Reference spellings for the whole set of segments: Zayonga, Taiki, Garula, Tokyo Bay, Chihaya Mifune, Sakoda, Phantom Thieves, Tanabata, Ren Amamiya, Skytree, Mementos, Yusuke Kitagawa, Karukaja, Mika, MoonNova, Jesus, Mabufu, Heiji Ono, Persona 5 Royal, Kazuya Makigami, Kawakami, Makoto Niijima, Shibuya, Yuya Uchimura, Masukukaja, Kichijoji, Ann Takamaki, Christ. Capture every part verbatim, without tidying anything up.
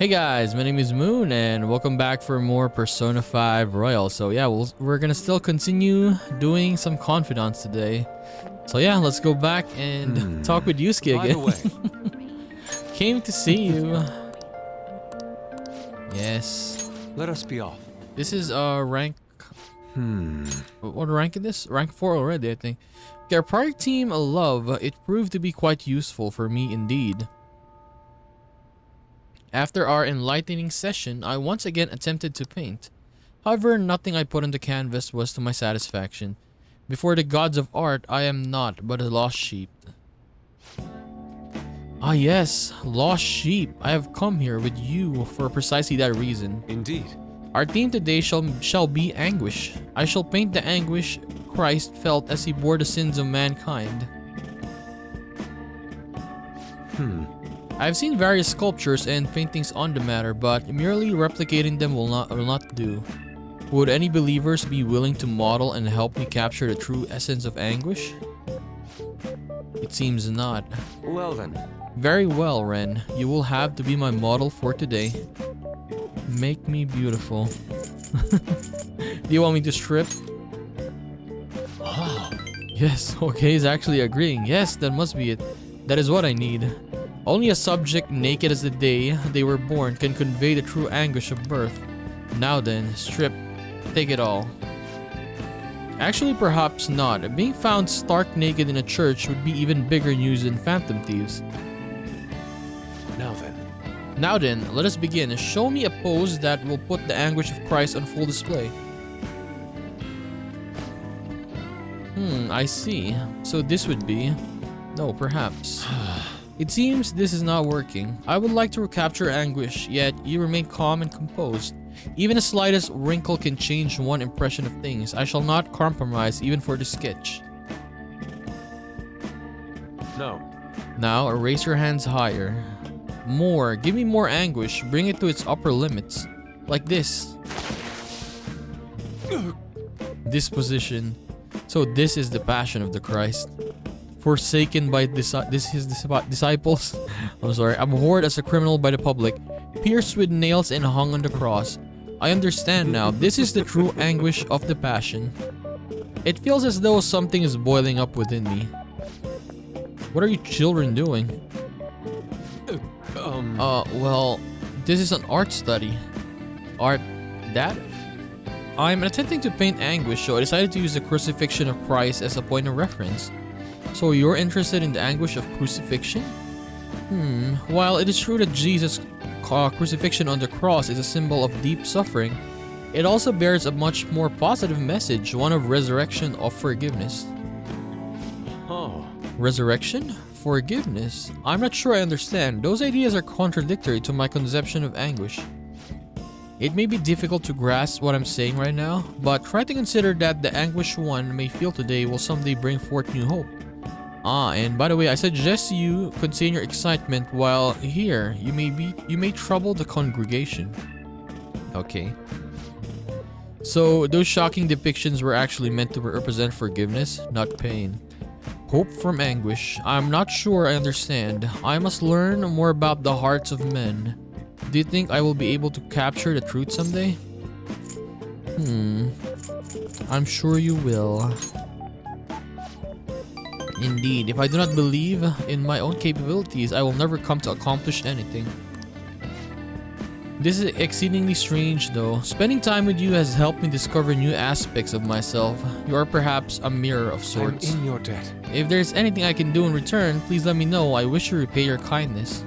Hey guys, my name is Moon and welcome back for more Persona five Royal. So yeah, we'll, we're gonna still continue doing some Confidants today. So yeah, let's go back and hmm. talk with Yusuke again. Came to see you. Yes. Let us be off. This is uh, rank... Hmm. What rank is this? Rank four already, I think. Okay, our prior team, Love, it proved to be quite useful for me indeed. After our enlightening session, I once again attempted to paint. However, nothing I put on the canvas was to my satisfaction. Before the gods of art, I am not but a lost sheep. Ah yes, lost sheep. I have come here with you for precisely that reason. Indeed. Our theme today shall, shall be anguish. I shall paint the anguish Christ felt as he bore the sins of mankind. Hmm. I've seen various sculptures and paintings on the matter, but merely replicating them will not, will not do. Would any believers be willing to model and help me capture the true essence of anguish? It seems not. Well then. Very well, Ren. You will have to be my model for today. Make me beautiful. Do you want me to strip? Oh, yes, okay, he's actually agreeing. Yes, that must be it. That is what I need. Only a subject naked as the day they were born can convey the true anguish of birth. Now then, strip. Take it all. Actually, perhaps not. Being found stark naked in a church would be even bigger news than Phantom Thieves. Now then. Now then, let us begin. Show me a pose that will put the anguish of Christ on full display. Hmm, I see. So this would be... No, perhaps. It seems this is not working. I would like to recapture anguish, yet you remain calm and composed. Even the slightest wrinkle can change one impression of things. I shall not compromise even for the sketch. No. Now, raise your hands higher. More. Give me more anguish. Bring it to its upper limits. Like this. This position. So this is the passion of the Christ. Forsaken by this, this his disciples. I'm sorry. Abhorred as a criminal by the public, pierced with nails and hung on the cross. I understand now. This is the true anguish of the passion. It feels as though something is boiling up within me. What are you children doing? Um. Uh. Well, this is an art study. Art that? I'm attempting to paint anguish, so I decided to use the crucifixion of Christ as a point of reference. So you're interested in the anguish of crucifixion? Hmm, while it is true that Jesus' crucifixion on the cross is a symbol of deep suffering, it also bears a much more positive message, one of resurrection of forgiveness. Oh. Resurrection? Forgiveness? I'm not sure I understand. Those ideas are contradictory to my conception of anguish. It may be difficult to grasp what I'm saying right now, but try to consider that the anguish one may feel today will someday bring forth new hope. Ah, and by the way, I suggest you contain your excitement while here. You may be, you may trouble the congregation. Okay. So, those shocking depictions were actually meant to represent forgiveness, not pain. Hope from anguish. I'm not sure I understand. I must learn more about the hearts of men. Do you think I will be able to capture the truth someday? Hmm. I'm sure you will. Indeed, if I do not believe in my own capabilities, I will never come to accomplish anything. This is exceedingly strange though. Spending time with you has helped me discover new aspects of myself. You are perhaps a mirror of sorts. I'm in your debt. If there is anything I can do in return, please let me know. I wish to repay your kindness.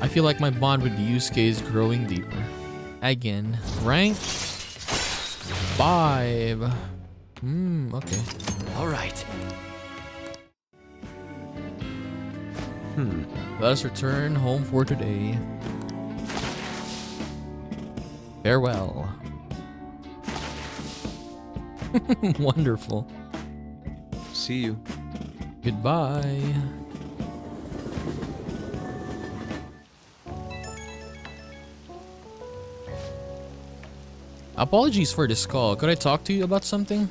I feel like my bond with Yusuke is growing deeper. Again. Rank five. Hmm, okay. Alright. Hmm. Let us return home for today. Farewell. Wonderful. See you. Goodbye. Apologies for this call. Could I talk to you about something?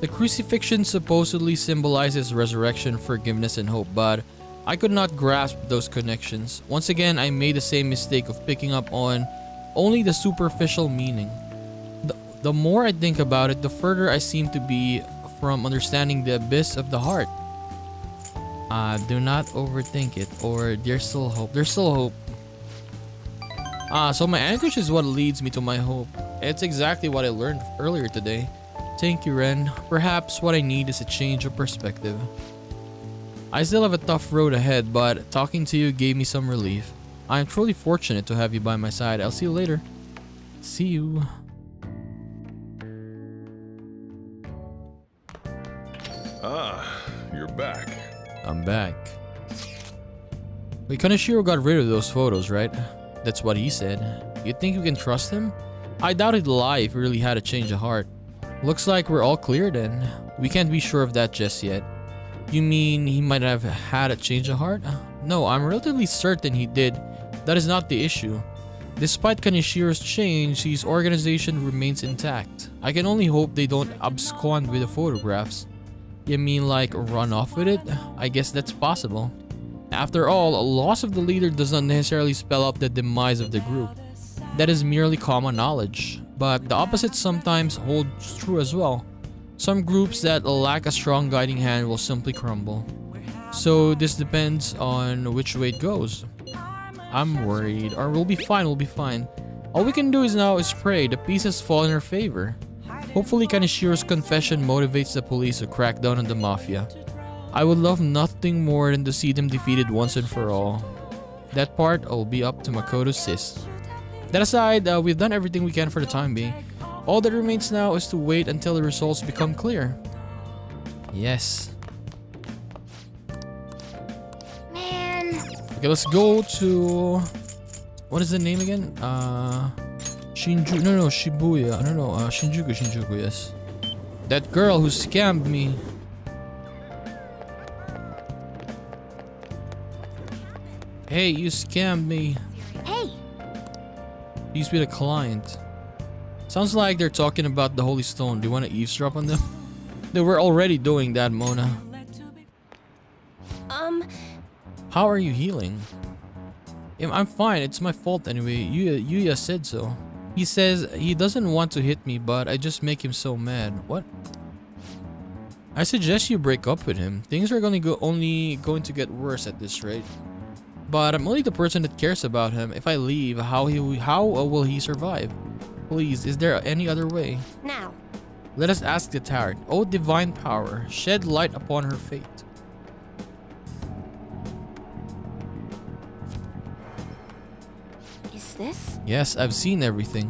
The crucifixion supposedly symbolizes resurrection, forgiveness, and hope, but I could not grasp those connections. Once again, I made the same mistake of picking up on only the superficial meaning. The, the more I think about it, the further I seem to be from understanding the abyss of the heart. Uh, do not overthink it, or there's still hope. There's still hope. Ah, so my anguish is what leads me to my hope. It's exactly what I learned earlier today. Thank you, Ren. Perhaps what I need is a change of perspective. I still have a tough road ahead, but talking to you gave me some relief. I am truly fortunate to have you by my side. I'll see you later. See you. Ah, you're back. I'm back. Wait, Kaneshiro got rid of those photos, right? That's what he said. You think you can trust him? I doubt he'd lie if he really had a change of heart. Looks like we're all clear then. We can't be sure of that just yet. You mean he might have had a change of heart? No, I'm relatively certain he did. That is not the issue. Despite Kaneshiro's change, his organization remains intact. I can only hope they don't abscond with the photographs. You mean like run off with it? I guess that's possible. After all, a loss of the leader does not necessarily spell out the demise of the group. That is merely common knowledge. But the opposite sometimes holds true as well. Some groups that lack a strong guiding hand will simply crumble. So this depends on which way it goes. I'm worried. Or we'll be fine, we'll be fine. All we can do is now is pray the pieces fall in our favor. Hopefully Kaneshiro's confession motivates the police to crack down on the mafia. I would love nothing more than to see them defeated once and for all. That part will be up to Makoto sis. That aside, uh, we've done everything we can for the time being. All that remains now is to wait until the results become clear. Yes. Man. Okay, let's go to... What is the name again? Uh, Shinjuku. No, no, Shibuya. No, no, uh, Shinjuku, Shinjuku, yes. That girl who scammed me. Hey, you scammed me. Hey. He's with a client. Sounds like they're talking about the Holy Stone. Do you want to eavesdrop on them? They were already doing that, Mona. Um. How are you healing? I'm fine. It's my fault anyway. Yuya, Yuya said so. He says he doesn't want to hit me, but I just make him so mad. What? I suggest you break up with him. Things are gonna go only going to get worse at this rate. But I'm only the person that cares about him. If I leave, how he how will he survive? Please, is there any other way? Now. Let us ask the Tarot. Oh, divine power, shed light upon her fate. Is this? Yes, I've seen everything.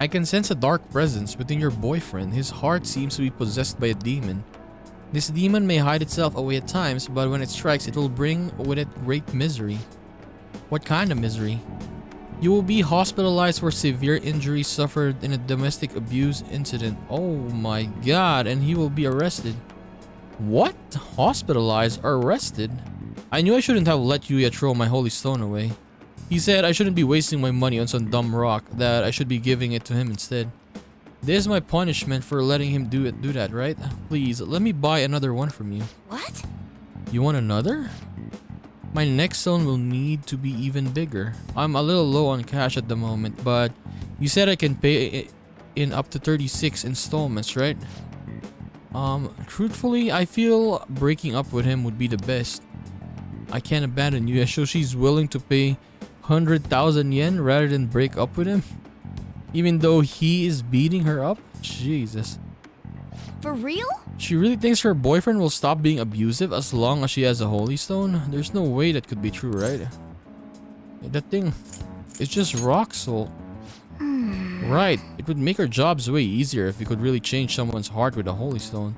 I can sense a dark presence within your boyfriend. His heart seems to be possessed by a demon. This demon may hide itself away at times, but when it strikes, it will bring with it great misery. What kind of misery? You will be hospitalized for severe injuries suffered in a domestic abuse incident. Oh my god, and he will be arrested. What? Hospitalized or arrested? I knew I shouldn't have let Yuya throw my holy stone away. He said I shouldn't be wasting my money on some dumb rock, that I should be giving it to him instead. This is my punishment for letting him do it, do that, right? Please, let me buy another one from you. What? You want another? My next stone will need to be even bigger. I'm a little low on cash at the moment, but you said I can pay it in up to thirty-six installments, right? Um, truthfully, I feel breaking up with him would be the best. I can't abandon you, so she's willing to pay one hundred thousand yen rather than break up with him? Even though he is beating her up? Jesus. For real? She really thinks her boyfriend will stop being abusive as long as she has a holy stone? There's no way that could be true, right? That thing, it's just rock salt. Hmm. Right, it would make her jobs way easier if you could really change someone's heart with a holy stone.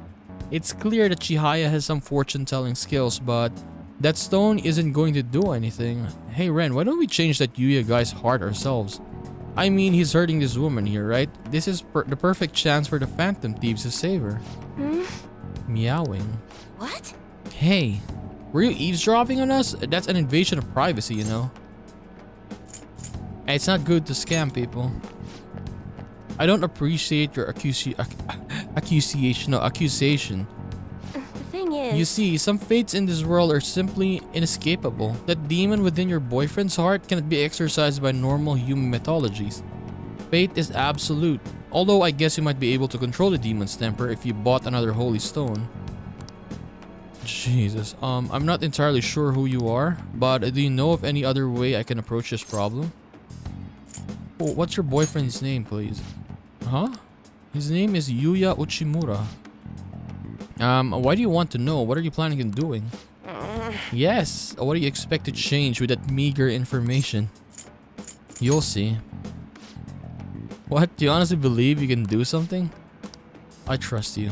It's clear that Chihaya has some fortune-telling skills, but that stone isn't going to do anything. Hey Ren, why don't we change that Yuya guy's heart ourselves? I mean, he's hurting this woman here, right? This is per the perfect chance for the Phantom Thieves to save her. Hmm? Meowing. What? Hey, were you eavesdropping on us? That's an invasion of privacy, you know. It's not good to scam people. I don't appreciate your accusi ac accusation. No, accusation. The thing is... You see, some fates in this world are simply inescapable. That demon within your boyfriend's heart cannot be exorcised by normal human mythologies. Fate is absolute, although I guess you might be able to control the demon's temper if you bought another holy stone. Jesus, um, I'm not entirely sure who you are, but do you know of any other way I can approach this problem? Oh, what's your boyfriend's name, please? Huh? His name is Yuya Uchimura. Um, why do you want to know? What are you planning on doing? Yes, what do you expect to change with that meager information? You'll see. What? Do you honestly believe you can do something? I trust you.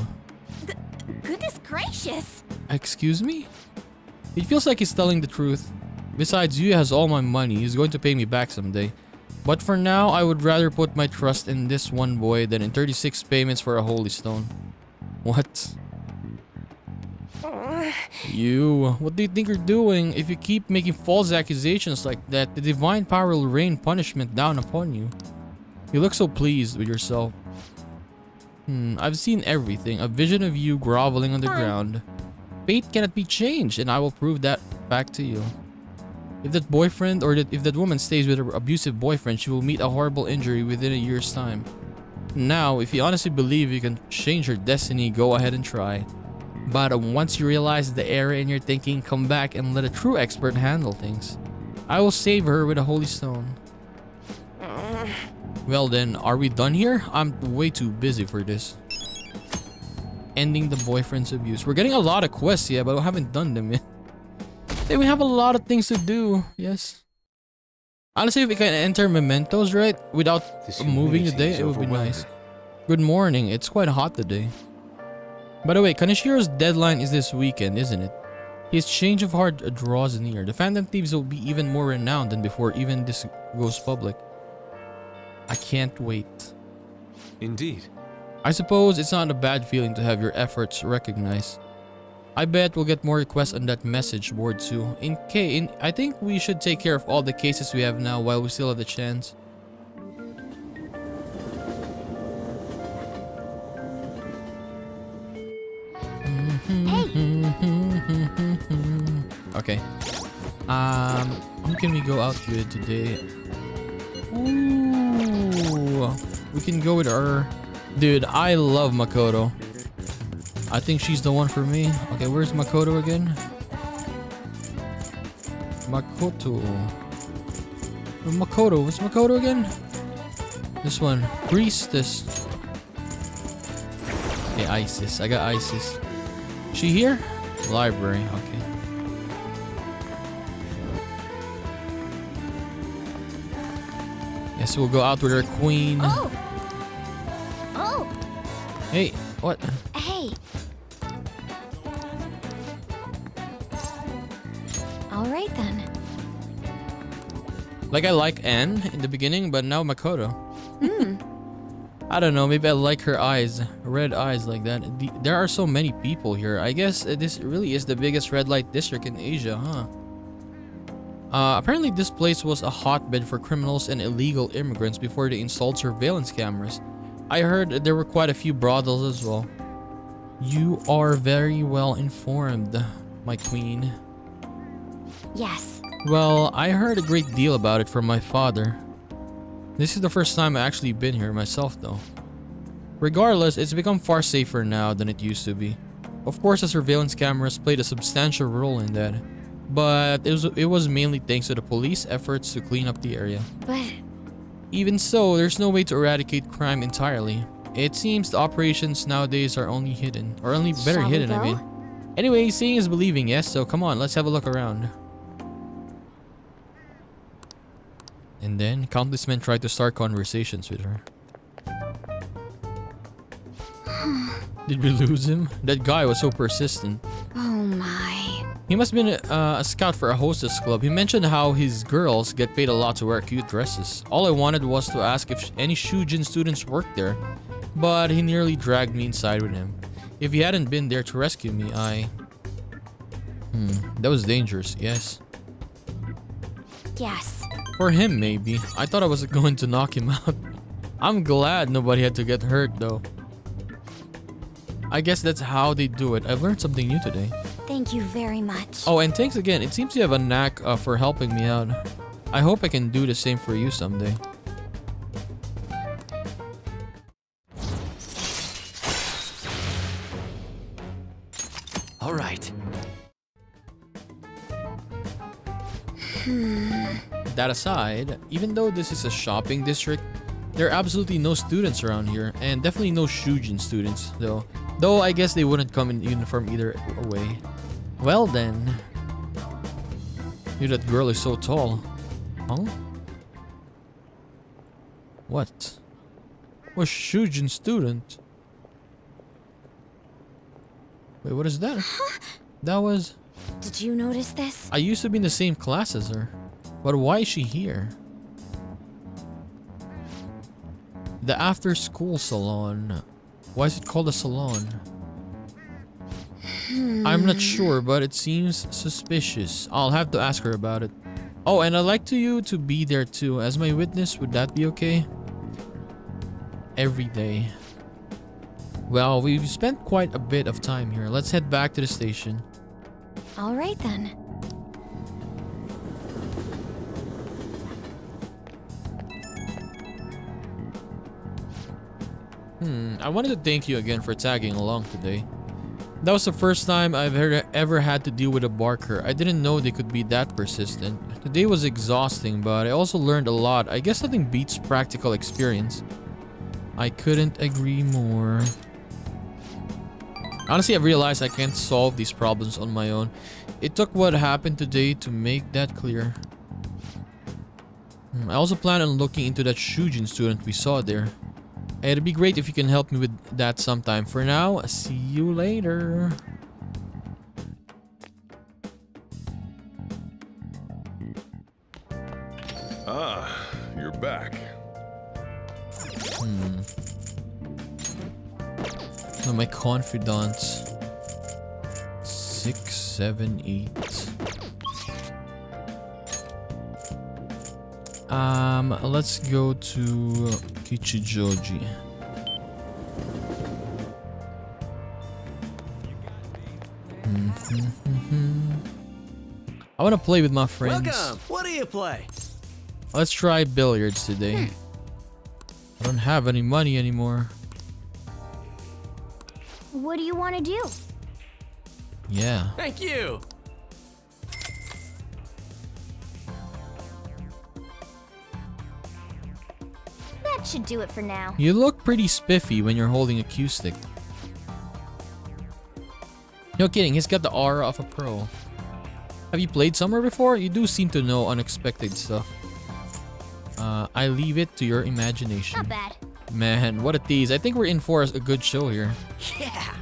G- goodness gracious! Excuse me? It feels like he's telling the truth. Besides, Yuya has all my money. He's going to pay me back someday. But for now, I would rather put my trust in this one boy than in thirty-six payments for a holy stone. What? Uh. You, what do you think you're doing? If you keep making false accusations like that, the divine power will rain punishment down upon you. You look so pleased with yourself. Hmm, I've seen everything. A vision of you groveling on the Hi. ground. Fate cannot be changed, and I will prove that fact to you. If that boyfriend or that, if that woman stays with her abusive boyfriend, she will meet a horrible injury within a year's time. Now, if you honestly believe you can change her destiny, go ahead and try. But once you realize the error in your thinking, come back and let a true expert handle things. I will save her with a holy stone. Uh. Well then, are we done here? I'm way too busy for this. Ending the boyfriend's abuse. We're getting a lot of quests here, but we haven't done them yet. Hey, we have a lot of things to do, yes. Honestly, if we can enter Mementos, right? Without moving today, it would be nice. Good morning, it's quite hot today. By the way, Kaneshiro's deadline is this weekend, isn't it? His change of heart draws near. The Phantom Thieves will be even more renowned than before even this goes public. I can't wait. Indeed. I suppose it's not a bad feeling to have your efforts recognized. I bet we'll get more requests on that message board too. In K, in, I think we should take care of all the cases we have now while we still have the chance. Hey. Okay. Um, who can we go out with today? Ooh, we can go with her. Dude, I love Makoto. I think she's the one for me. Okay, where's Makoto again? Makoto. Makoto. What's Makoto again? This one. Priestess. Okay, Isis. I got Isis. She here? Library. Okay. Yes, we'll go out with our queen. Oh. Oh. Hey, what? Hey. All right then. Like I like Anne in the beginning, but now Makoto. Mm. I don't know. Maybe I like her eyes, red eyes like that. The, there are so many people here. I guess this really is the biggest red light district in Asia, huh? Uh, apparently this place was a hotbed for criminals and illegal immigrants before they installed surveillance cameras. I heard there were quite a few brothels as well. You are very well informed, my queen. Yes. Well, I heard a great deal about it from my father. This is the first time I've actually been here myself though. Regardless, it's become far safer now than it used to be. Of course, the surveillance cameras played a substantial role in that. But it was, it was mainly thanks to the police efforts to clean up the area. But even so, there's no way to eradicate crime entirely. It seems the operations nowadays are only hidden, or only better Shall hidden, I mean. Anyway, seeing is believing, yes? So come on, let's have a look around. And then, countless men tried to start conversations with her. Did we lose him? That guy was so persistent. Oh my. He must have been a, a scout for a hostess club. He mentioned how his girls get paid a lot to wear cute dresses. All I wanted was to ask if any Shujin students worked there, but he nearly dragged me inside with him. If he hadn't been there to rescue me, I... Hmm, that was dangerous, yes. Yes. For him, maybe. I thought I was going to knock him out. I'm glad nobody had to get hurt, though. I guess that's how they do it. I've learned something new today. Thank you very much. Oh, and thanks again. It seems you have a knack uh, for helping me out. I hope I can do the same for you someday. All right. That aside, even though this is a shopping district, there are absolutely no students around here, and definitely no Shujin students, though. Though I guess they wouldn't come in uniform either way. Well then... Dude, that girl is so tall. Huh? What? What Shujin student? Wait, what is that? Huh? That was... Did you notice this? I used to be in the same class as her. But why is she here? The after-school salon. Why is it called a salon? Hmm. I'm not sure, but it seems suspicious. I'll have to ask her about it. Oh, and I'd like to you to be there too. As my witness, would that be okay? Every day. Well, we've spent quite a bit of time here. Let's head back to the station. All right then. Hmm, I wanted to thank you again for tagging along today. That was the first time I've ever had to deal with a barker. I didn't know they could be that persistent. Today was exhausting, but I also learned a lot. I guess nothing beats practical experience. I couldn't agree more. Honestly, I realized I can't solve these problems on my own. It took what happened today to make that clear. I also plan on looking into that Shujin student we saw there. It'd be great if you can help me with that sometime. For now, see you later. Ah, you're back. Hmm. Oh, my confidants. Six, seven, eight. Um, let's go to... Kichijoji. I want to play with my friends. Welcome. What do you play? Let's try billiards today. Hmm. I don't have any money anymore. What do you want to do? Yeah. Thank you. Should do it for now. You look pretty spiffy when you're holding a cue stick. No kidding, he's got the aura of a pro. Have you played somewhere before? You do seem to know unexpected stuff. Uh, I leave it to your imagination. Not bad. Man, what a tease. I think we're in for a good show here. Yeah.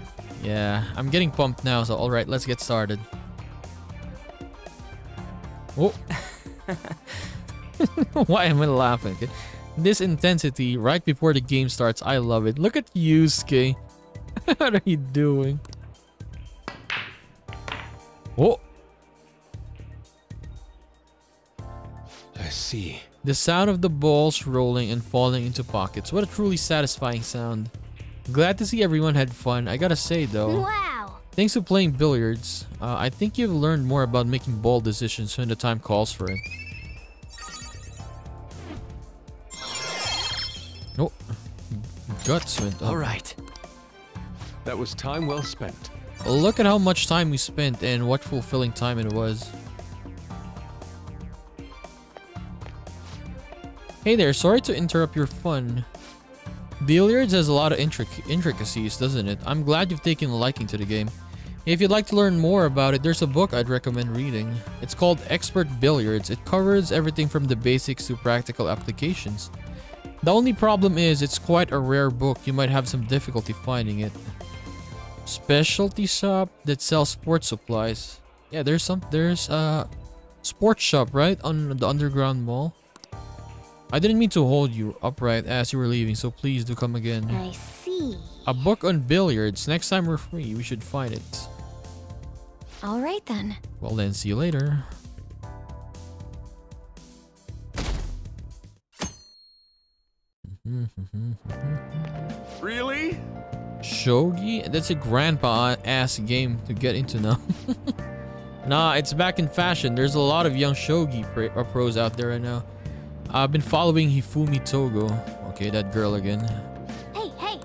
Yeah, I'm getting pumped now, so alright, let's get started. Oh. Why am I laughing? This intensity right before the game starts. I love it. Look at Yusuke. What are you doing? Oh. I see. The sound of the balls rolling and falling into pockets. What a truly satisfying sound. Glad to see everyone had fun. I gotta say though. Wow. Thanks for playing billiards. Uh, I think you've learned more about making ball decisions when the time calls for it. Oh, guts went up. All right. That was time well spent. Look at how much time we spent and what fulfilling time it was. Hey there, sorry to interrupt your fun. Billiards has a lot of intric- intricacies, doesn't it? I'm glad you've taken a liking to the game. If you'd like to learn more about it, there's a book I'd recommend reading. It's called Expert Billiards. It covers everything from the basics to practical applications. The only problem is, it's quite a rare book. You might have some difficulty finding it. Specialty shop that sells sports supplies. Yeah, there's some. There's a sports shop, right? On the underground mall. I didn't mean to hold you upright as you were leaving, so please do come again. I see. A book on billiards. Next time we're free, we should find it. Alright then. Well then, see you later. Really? Shogi? That's a grandpa-ass game to get into now. Nah, it's back in fashion. There's a lot of young shogi or pros out there right now. I've been following Hifumi Togo. Okay, that girl again. Hey, hey.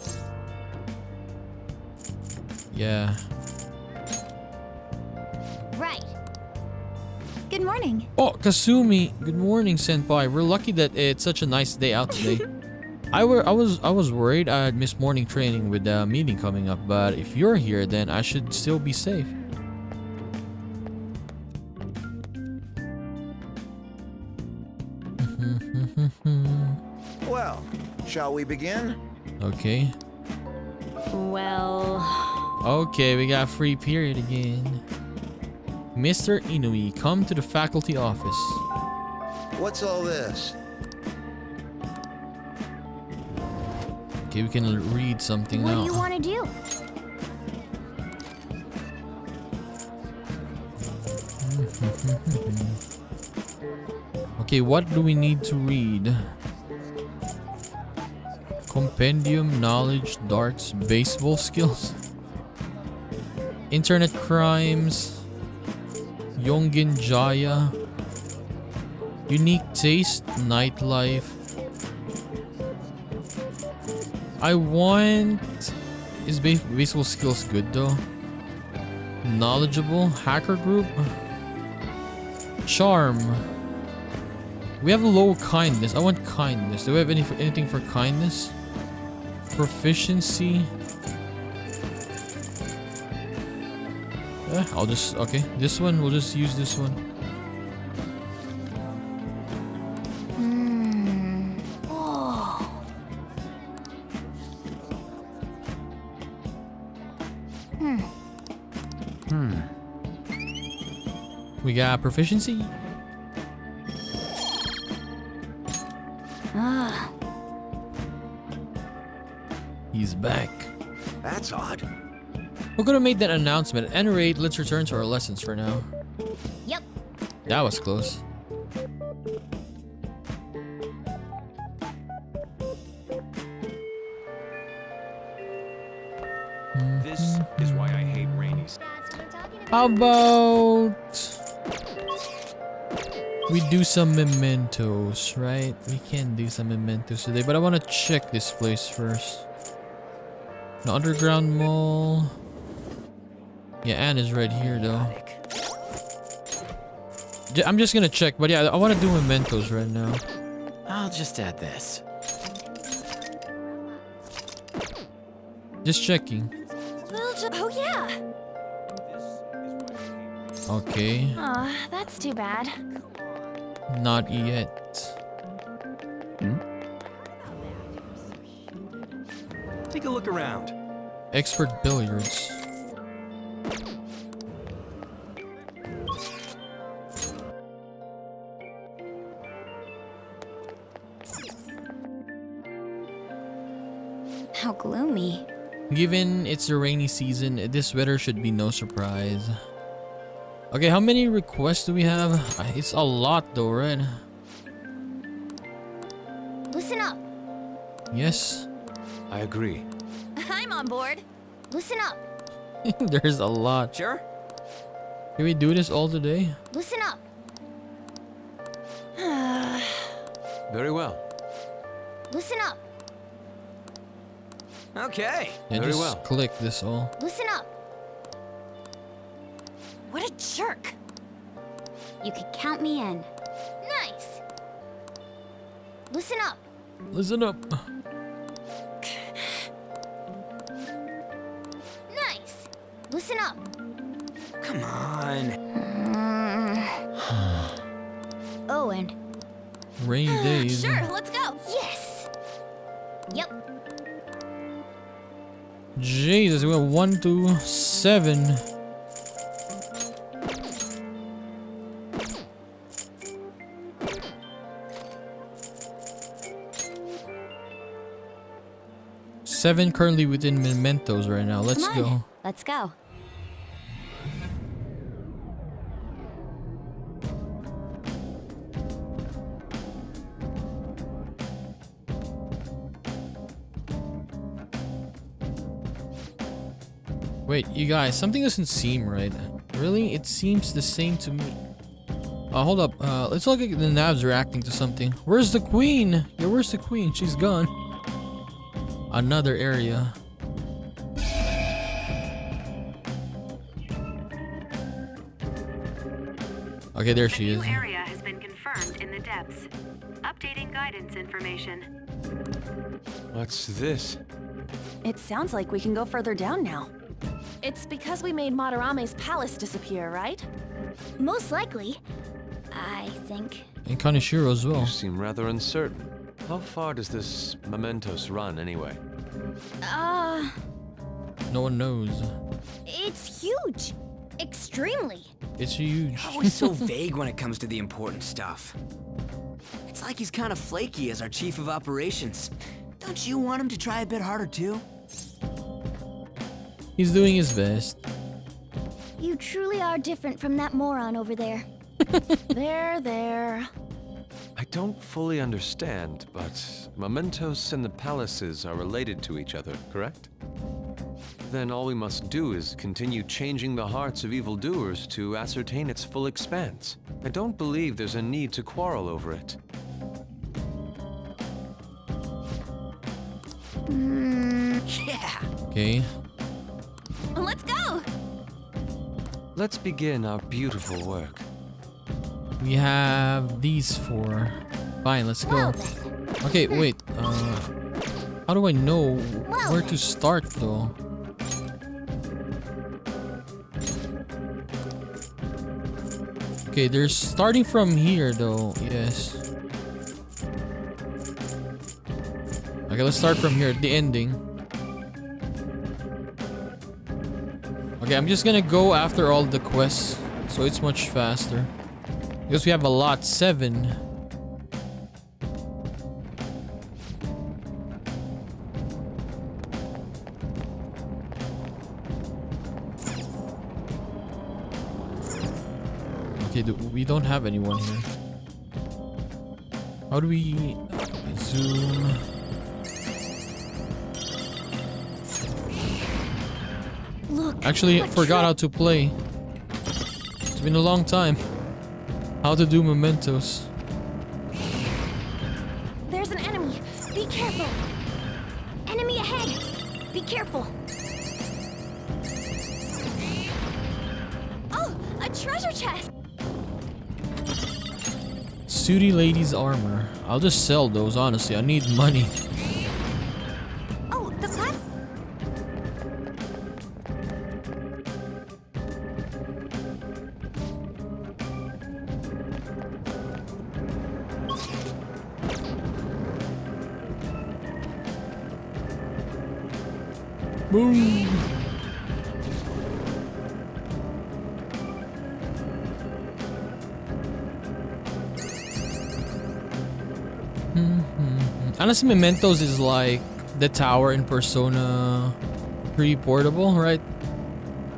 Yeah. Right. Good morning. Oh, Kasumi. Good morning, senpai. We're lucky that it's such a nice day out today. I were I was I was worried I'd miss morning training with the meeting coming up, but if you're here, then I should still be safe. Well, shall we begin? Okay. Well. Okay, we got free period again. Mister Inui, come to the faculty office. What's all this? Okay, we can read something now. What do you want to do? Okay, what do we need to read? Compendium, knowledge, darts, baseball skills, internet crimes, Yongin Jaya, unique taste, nightlife. I want... Is base baseball skills good though? Knowledgeable? Hacker group? Charm. We have a low kindness. I want kindness. Do we have any anything for kindness? Proficiency? Eh, I'll just... Okay. This one. We'll just use this one. Yeah, proficiency. Ah. He's back. That's odd. We're gonna make that announcement. At any rate, let's return to our lessons for now. Yep. That was close. This mm-hmm. is why I hate rainies. How about we do some mementos, right? We can do some mementos today, but I want to check this place first. The underground mall. Yeah, Anne is right here though. I'm just gonna check, but yeah, I want to do mementos right now. I'll just add this. Just checking. Oh yeah. Okay. Aw, that's too bad. Not yet. Hmm? Take a look around. Expert billiards. How gloomy. Given it's a rainy season, this weather should be no surprise. Okay, how many requests do we have? It's a lot though, right? Listen up. Yes. I agree. I'm on board. Listen up. There's a lot. Sure. Can we do this all today? Listen up. Very well. Listen up. Okay. And Very just well. click this all. Listen up. What a jerk! You could count me in. Nice! Listen up! Listen up! Nice! Listen up! Come on! Owen. Rainy days. Sure, let's go! Yes! Yep. Jesus, we have one, two, seven. Seven currently within mementos right now. Let's go. Let's go. Wait, you guys, something doesn't seem right. Really? It seems the same to me. Uh, hold up. Uh, let's look at the nabs reacting to something. Where's the queen? Yeah, where's the queen? She's gone. Another area. Okay, there she is. A new area has been confirmed in the depths. Updating guidance information. What's this? It sounds like we can go further down now. It's because we made Madarame's palace disappear, right? Most likely, I think. And Kaneshiro as well. You seem rather uncertain. How far does this Mementos run, anyway? Uh... No one knows. It's huge. Extremely. It's huge. Always so vague when it comes to the important stuff. It's like he's kind of flaky as our chief of operations. Don't you want him to try a bit harder, too? He's doing his best. You truly are different from that moron over there. There, there. I don't fully understand, but Mementos and the palaces are related to each other, correct? Then all we must do is continue changing the hearts of evildoers to ascertain its full expanse. I don't believe there's a need to quarrel over it. Mm, yeah. Okay. Let's go! Let's begin our beautiful work. We have these four. Fine, let's go. Okay, wait. Uh, how do I know where to start, though? Okay, they're starting from here, though. Yes. Okay, let's start from here. The ending. Okay, I'm just gonna go after all the quests, so it's much faster. Because we have a lot. Seven. Okay, we don't have anyone here. How do we zoom? Actually, I forgot how to play. It's been a long time. How to do Mementos. There's an enemy. Be careful. Enemy ahead. Be careful. Oh, a treasure chest. Sooty lady's armor. I'll just sell those, honestly. I need money. Boom. Honestly, Mementos is like the tower in Persona three Portable, right?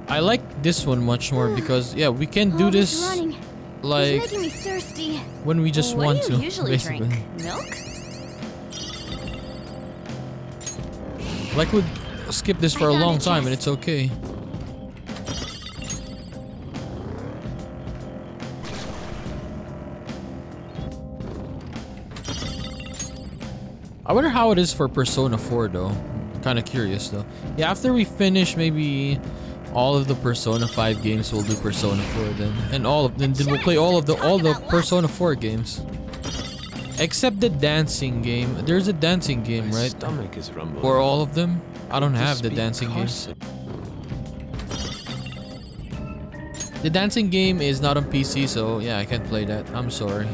I like this one much more because, yeah, we can do this like when we just want to, basically. Milk? Like with skip this for a long time and it's okay. I wonder how it is for Persona four though. I'm kind of curious though. Yeah, after we finish maybe all of the Persona five games, we'll do Persona four then. And all of then, then we'll play all of the all the Persona four games. Except the dancing game. There's a dancing game, right? Stomach is rumbling. For all of them? I don't have the dancing game. The dancing game is not on P C, so yeah, I can't play that. I'm sorry.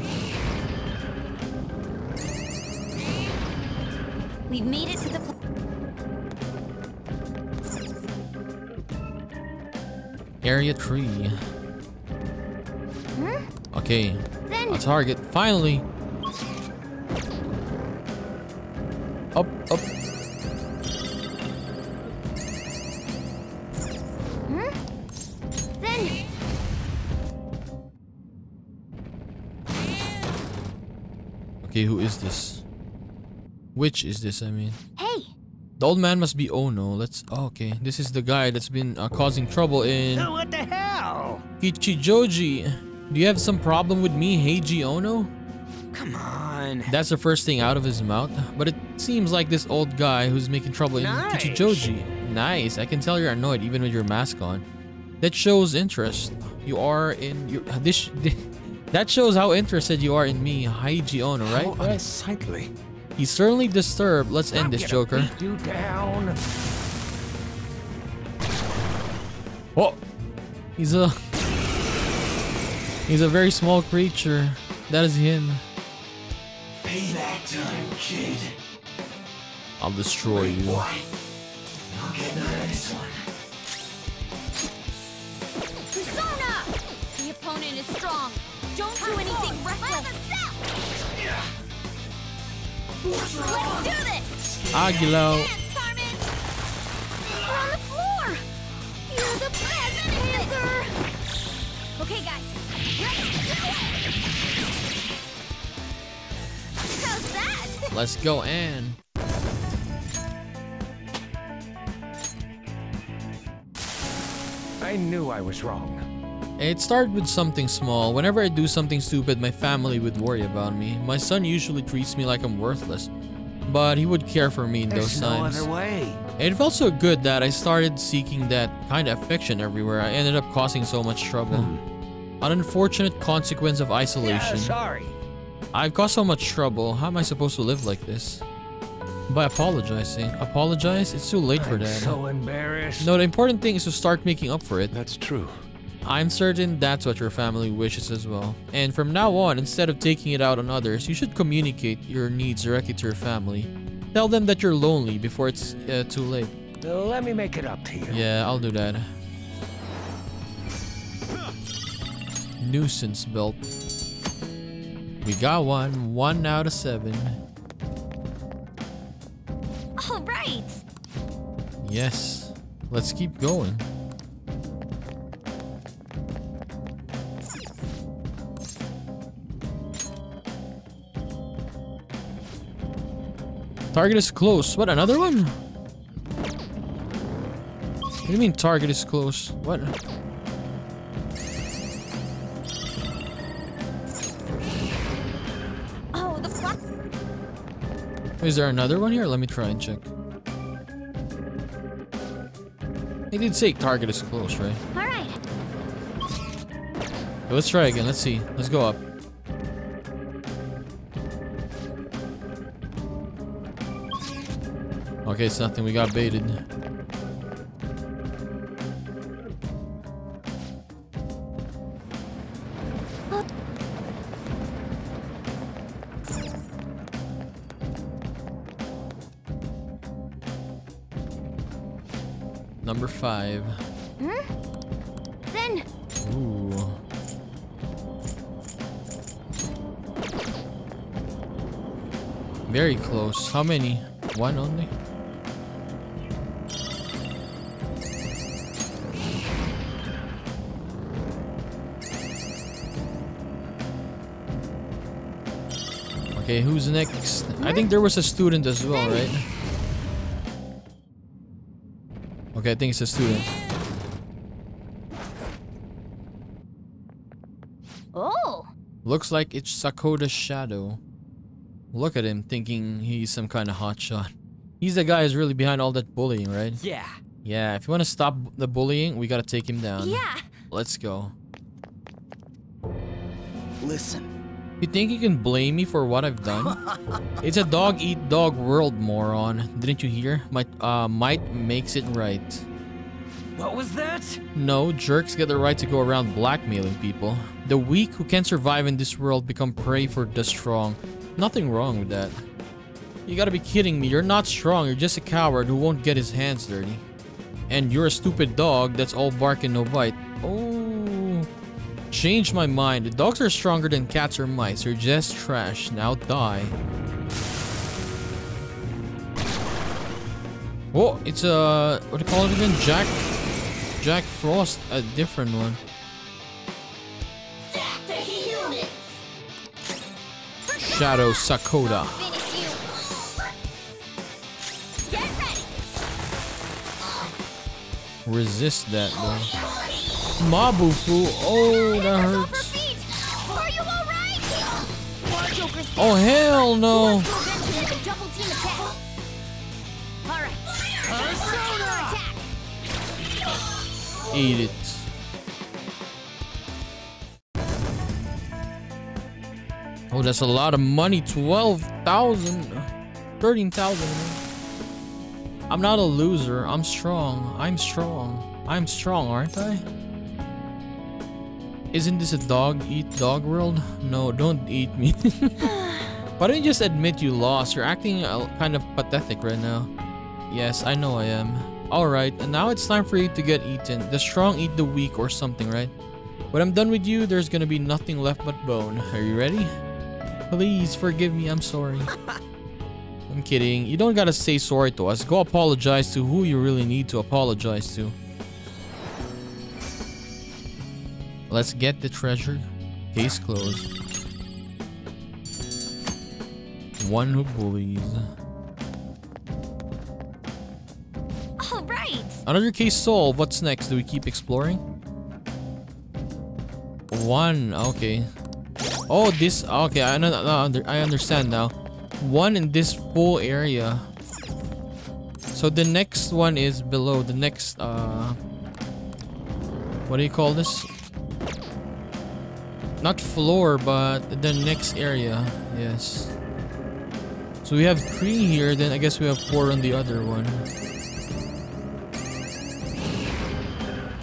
We've made it to the Area three. Hmm? Okay. Then a target. Finally. Up, up. Okay, who is this? Which is this, I mean? Hey! The old man must be Ono. Let's. Oh, okay, this is the guy that's been uh, causing trouble in. What the hell? Kichijoji, do you have some problem with me, Heiji Ono? Come on. That's the first thing out of his mouth. But it seems like this old guy who's making trouble nice. in Kichijoji. Nice. I can tell you're annoyed even with your mask on. That shows interest. You are in your this. That shows how interested you are in me, Heiji Ono, right? How unsightly. He's certainly disturbed. Let's end this, Joker. You down. Oh, he's a he's a very small creature. That is him. Payback time, kid. I'll destroy you. I'll get none of this one. Persona! The opponent is strong. Don't do anything reckless. Yeah. Let's do this! Aguilo. We're on the floor! You're the present hither! Okay, guys, let's do it! How's that? Let's go, Ann. I knew I was wrong. It started with something small. Whenever I do something stupid, my family would worry about me. My son usually treats me like I'm worthless, but he would care for me in There's those no times. Other way. It felt so good that I started seeking that kind of affection everywhere. I ended up causing so much trouble. Hmm. An unfortunate consequence of isolation. Yeah, sorry. I've caused so much trouble. How am I supposed to live like this? By apologizing. Apologize? It's too late I'm for that. So embarrassed. No, the important thing is to start making up for it. That's true. I'm certain that's what your family wishes as well. And from now on, instead of taking it out on others, you should communicate your needs directly to your family. Tell them that you're lonely before it's uh, too late. Let me make it up to you. Yeah, I'll do that. Nuisance belt. We got one. One out of seven. All right. Yes. Let's keep going. Target is close. What, another one? What do you mean target is close? What? Oh, the fuck? Is there another one here? Let me try and check. They did say target is close, right? All right. Okay, let's try again. Let's see. Let's go up. Okay, it's nothing. We got baited. Huh? Number five. Hmm? Then. Ooh. Very close. How many? One only? Okay, who's next? I think there was a student as well, right? Okay, I think it's a student. Oh! Looks like it's Sakoda's shadow. Look at him, thinking he's some kind of hotshot. He's the guy who's really behind all that bullying, right? Yeah. Yeah, if you want to stop the bullying, we gotta take him down. Yeah. Let's go. Listen. You think you can blame me for what I've done? It's a dog-eat-dog world, moron. Didn't you hear? Might, uh, might makes it right. What was that? No, jerks get the right to go around blackmailing people. The weak who can't survive in this world become prey for the strong. Nothing wrong with that. You gotta be kidding me. You're not strong. You're just a coward who won't get his hands dirty. And you're a stupid dog that's all bark and no bite. Oh. Changed my mind. The dogs are stronger than cats or mice. You're just trash. Now die. Oh, it's a... What do you call it again? Jack... Jack Frost. A different one. Shadow Sakoda. Get ready. resist that though. Mabufu, oh that hurts. Oh hell no! Eat it. Oh, that's a lot of money. twelve thousand. thirteen thousand. I'm not a loser. I'm strong. I'm strong. I'm strong, aren't I? Isn't this a dog eat dog world? No, don't eat me. Why don't you just admit you lost? You're acting kind of pathetic right now. Yes, I know I am. Alright, and now it's time for you to get eaten. The strong eat the weak or something, right? When I'm done with you, there's gonna be nothing left but bone. Are you ready? Please forgive me, I'm sorry. I'm kidding. You don't gotta say sorry to us. Go apologize to who you really need to apologize to. Let's get the treasure. Case closed. One who bullies. Alright. Another case solved. What's next? Do we keep exploring? One. Okay. Oh, this. Okay, I know. I understand now. One in this full area. So the next one is below. The next. Uh, what do you call this? Not floor, but the next area. Yes. So we have three here. Then I guess we have four on the other one.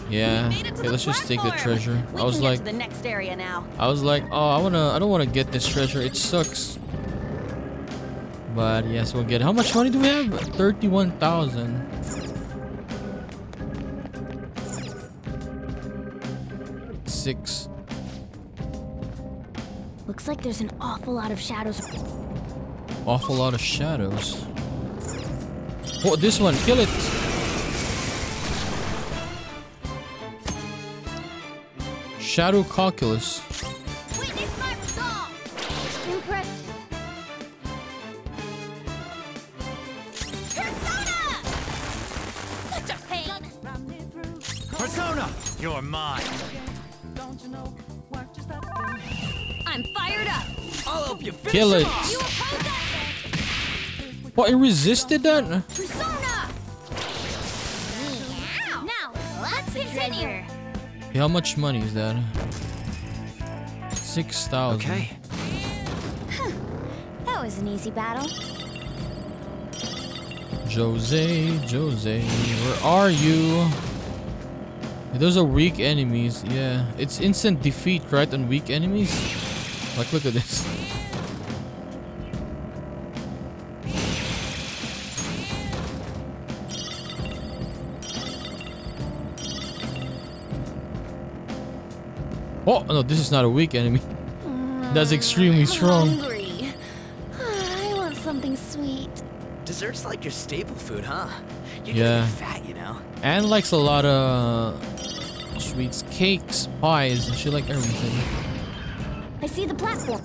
Yeah. Okay, let's just take the treasure. I was like, the next area now. I was like, oh, I wanna, I don't wanna get this treasure. It sucks. But yes, we'll get it. How much money do we have? Thirty-one thousand. Six. Looks like there's an awful lot of shadows. Awful lot of shadows. Oh, this one, kill it. Shadow calculus. Witness my resolve. Impressed. Persona! Such a pain. Persona, you're mine. Don't you know what just happened? I'm fired up. I'll help you finish. Kill it. What, it resisted that? Persona. Meow. Now let's continue. How much money is that? six thousand. Okay. Huh. That was an easy battle. Jose, Jose, where are you? Those are weak enemies. Yeah. It's instant defeat, right? On weak enemies? Like, look at this. Oh no, this is not a weak enemy. That's extremely strong. I'm hungry. I want something sweet. Dessert's like your staple food, huh? You're yeah. Fat, you know. Anne likes a lot of sweets, cakes, pies, and she likes everything. I see the platform.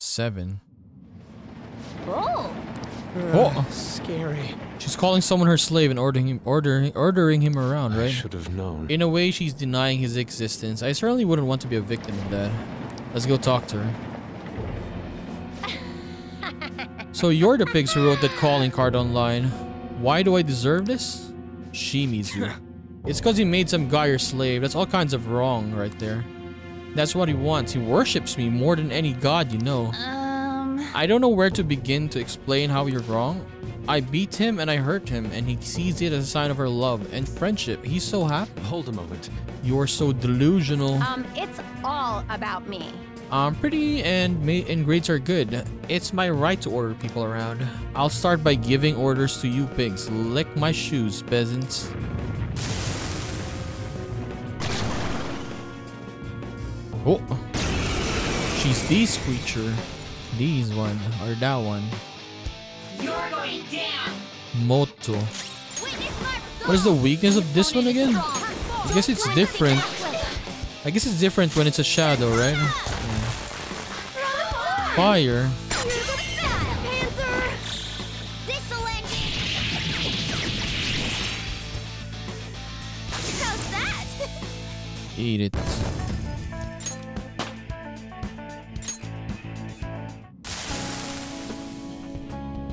Seven. Oh. Oh. Scary. She's calling someone her slave and ordering him, ordering, ordering him around, right? I should have known. In a way, she's denying his existence. I certainly wouldn't want to be a victim of that. Let's go talk to her. So you're the pigs who wrote that calling card online. Why do I deserve this? She needs you. It's because he made some guy your slave. That's all kinds of wrong right there. That's what he wants. He worships me more than any god, you know. Um... I don't know where to begin to explain how you're wrong. I beat him and I hurt him, and he sees it as a sign of her love and friendship. He's so happy. Hold a moment. You're so delusional. Um, it's all about me. I'm pretty and ma- and grades are good. It's my right to order people around. I'll start by giving orders to you pigs. Lick my shoes, peasants. Oh. She's these creature. These one, or that one. You're going down. Moto. What is the weakness of this one again? I guess it's different. I guess it's different when it's a shadow, right? Yeah. Fire. Eat it.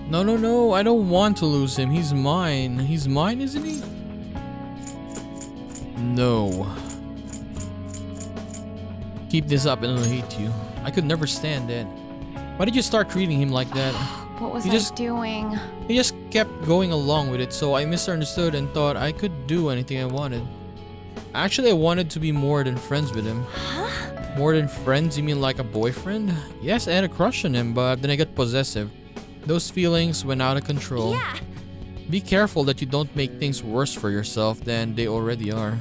No, no, no, I don't want to lose him. He's mine. He's mine, isn't he? No. Keep this up and it'll hate you. I could never stand that. Why did you start treating him like that? What was he I just, doing? He just kept going along with it, so I misunderstood and thought I could do anything I wanted. Actually, I wanted to be more than friends with him. Huh? More than friends? You mean like a boyfriend? Yes, I had a crush on him, but then I got possessive. Those feelings went out of control. Yeah. Be careful that you don't make things worse for yourself than they already are.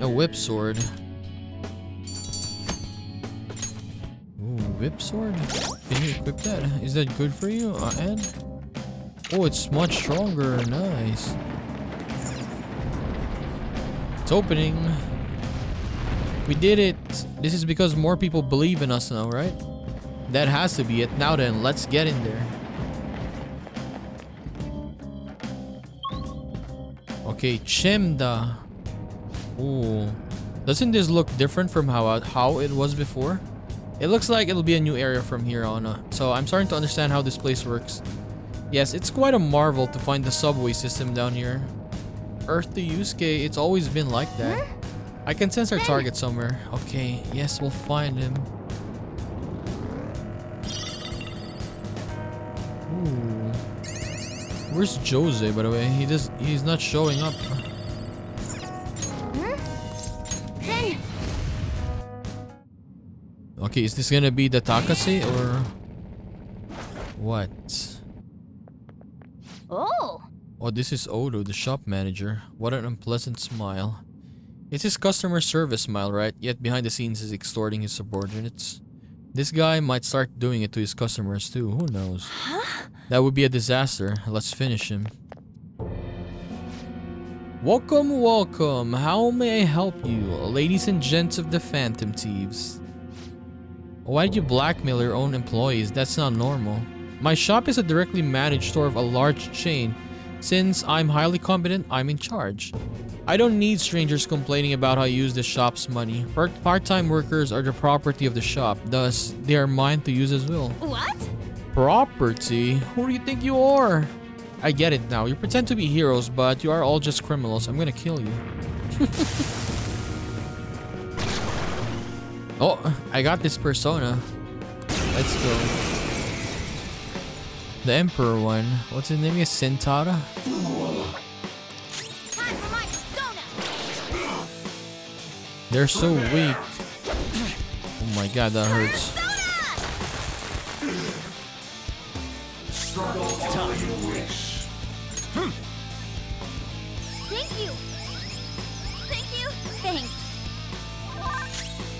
A whip sword. Ooh, whip sword? Can you equip that? Is that good for you, uh, Ed? Oh, it's much stronger. Nice. It's opening. We did it. This is because more people believe in us now, right? That has to be it. Now then, let's get in there. Okay, Chemda. Ooh. Doesn't this look different from how, how it was before? It looks like it'll be a new area from here on. Uh, so I'm starting to understand how this place works. Yes, it's quite a marvel to find the subway system down here. Earth to Yusuke, it's always been like that. Huh? I can sense our target somewhere. Okay, yes, we'll find him. Ooh. Where's Jose, by the way? He just he's not showing up. Hey. Okay, is this gonna be the Takasi or what? Oh. Oh, this is Odo, the shop manager. What an unpleasant smile. It's his customer service smile, right? Yet behind the scenes is extorting his subordinates. This guy might start doing it to his customers too. Who knows? Huh? That would be a disaster. Let's finish him. Welcome, welcome. How may I help you, ladies and gents of the Phantom Thieves? Why did you blackmail your own employees? That's not normal. My shop is a directly managed store of a large chain. Since I'm highly competent, I'm in charge. I don't need strangers complaining about how I use the shop's money. Part-time workers are the property of the shop, thus they are mine to use as well. What? Property? Who do you think you are? I get it now. You pretend to be heroes, but you are all just criminals. I'm gonna kill you. Oh, I got this persona. Let's go. The Emperor one. What's his name? Sentara? Time for my soda. They're so weak. Oh my god, that hurts. Struggle all you wish. Thank you. Thank you. Thanks.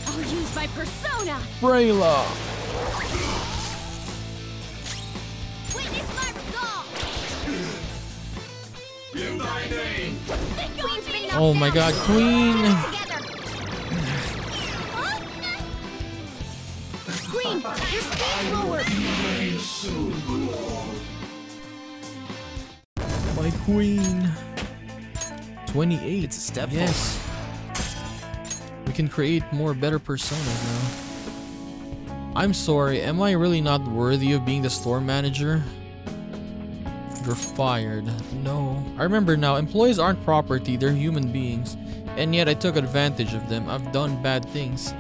I'll use my persona. Brayla. Oh my god, Queen! Queen, your speed lower! My Queen! twenty-eight, it's a step. Yes! Forward. We can create more better personas now. I'm sorry, am I really not worthy of being the store manager? You're fired. No. I remember now, employees aren't property, they're human beings. And yet I took advantage of them. I've done bad things.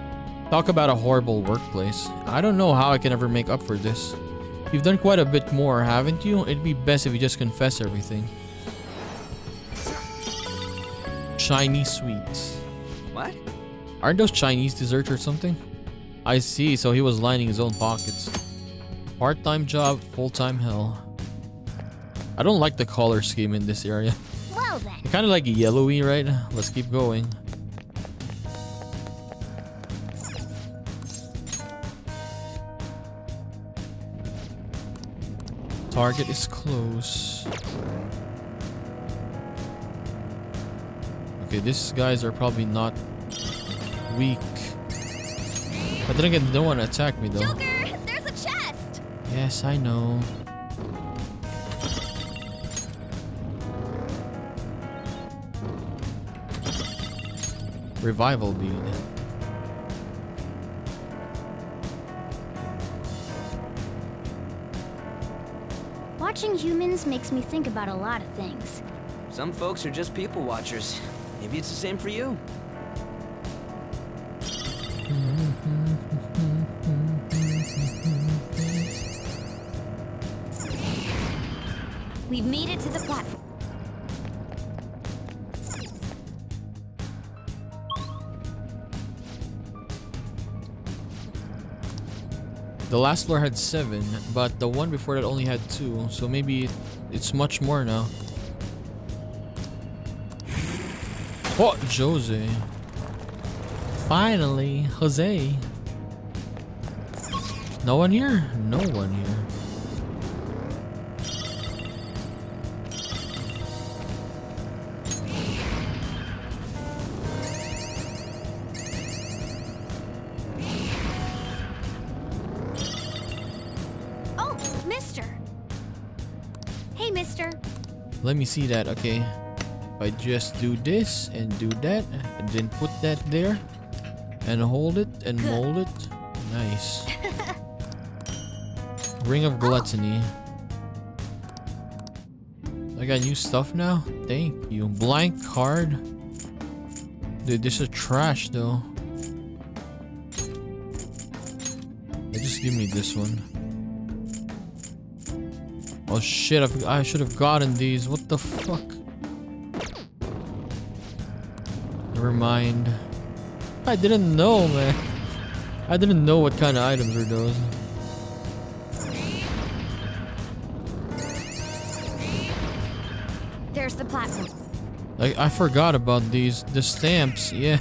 Talk about a horrible workplace. I don't know how I can ever make up for this. You've done quite a bit more, haven't you? It'd be best if you just confess everything. Chinese sweets. What? Aren't those Chinese desserts or something? I see, so he was lining his own pockets. Part-time job, full-time hell. I don't like the color scheme in this area. Well then. Kind of like yellowy, right? Let's keep going. Target is close. Okay, these guys are probably not weak. But then again, they don't want to attack me though. Joker, there's a chest. Yes, I know. Revival bead. Watching humans makes me think about a lot of things. Some folks are just people watchers. Maybe it's the same for you. We've made it to the platform. The last floor had seven, but the one before that only had two, so maybe it's much more now. Oh, Jose. Finally, Jose. No one here? No one here. Let me see that, okay. If I just do this and do that and then put that there and hold it and mold it. Nice. Ring of Gluttony. I got new stuff now? Thank you. Blank card. Dude, this is trash though. Just give me this one. Oh shit, I've, I should have gotten these. What the fuck? Never mind. I didn't know, man. I didn't know what kind of items were those. There's the platform. Like, I forgot about these. The stamps, yeah.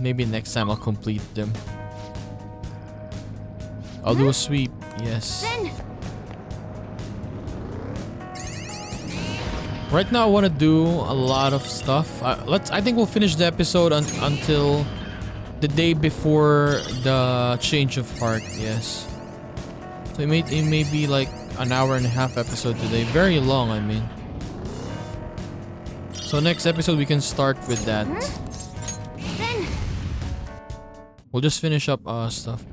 Maybe next time I'll complete them. I'll do a sweep, yes. Right now I want to do a lot of stuff. Uh, let's. I think we'll finish the episode un until the day before the change of heart, yes. So it may, it may be like an hour and a half episode today. Very long, I mean. So next episode we can start with that. We'll just finish up uh, stuff.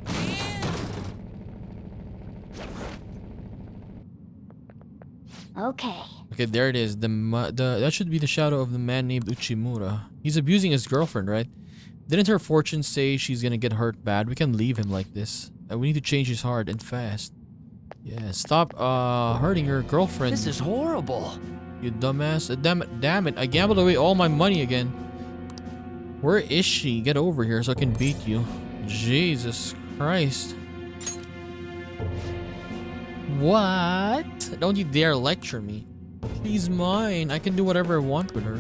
Okay. Okay, there it is. The, the that should be the shadow of the man named Uchimura. He's abusing his girlfriend, right? Didn't her fortune say she's gonna get hurt bad? We can leave him like this. Uh, we need to change his heart and fast. Yeah, stop uh hurting your girlfriend. This is horrible. You dumbass. Uh, damn it! Damn it! I gambled away all my money again. Where is she? Get over here so I can beat you. Jesus Christ. What? Don't you dare lecture me. She's mine. I can do whatever I want with her.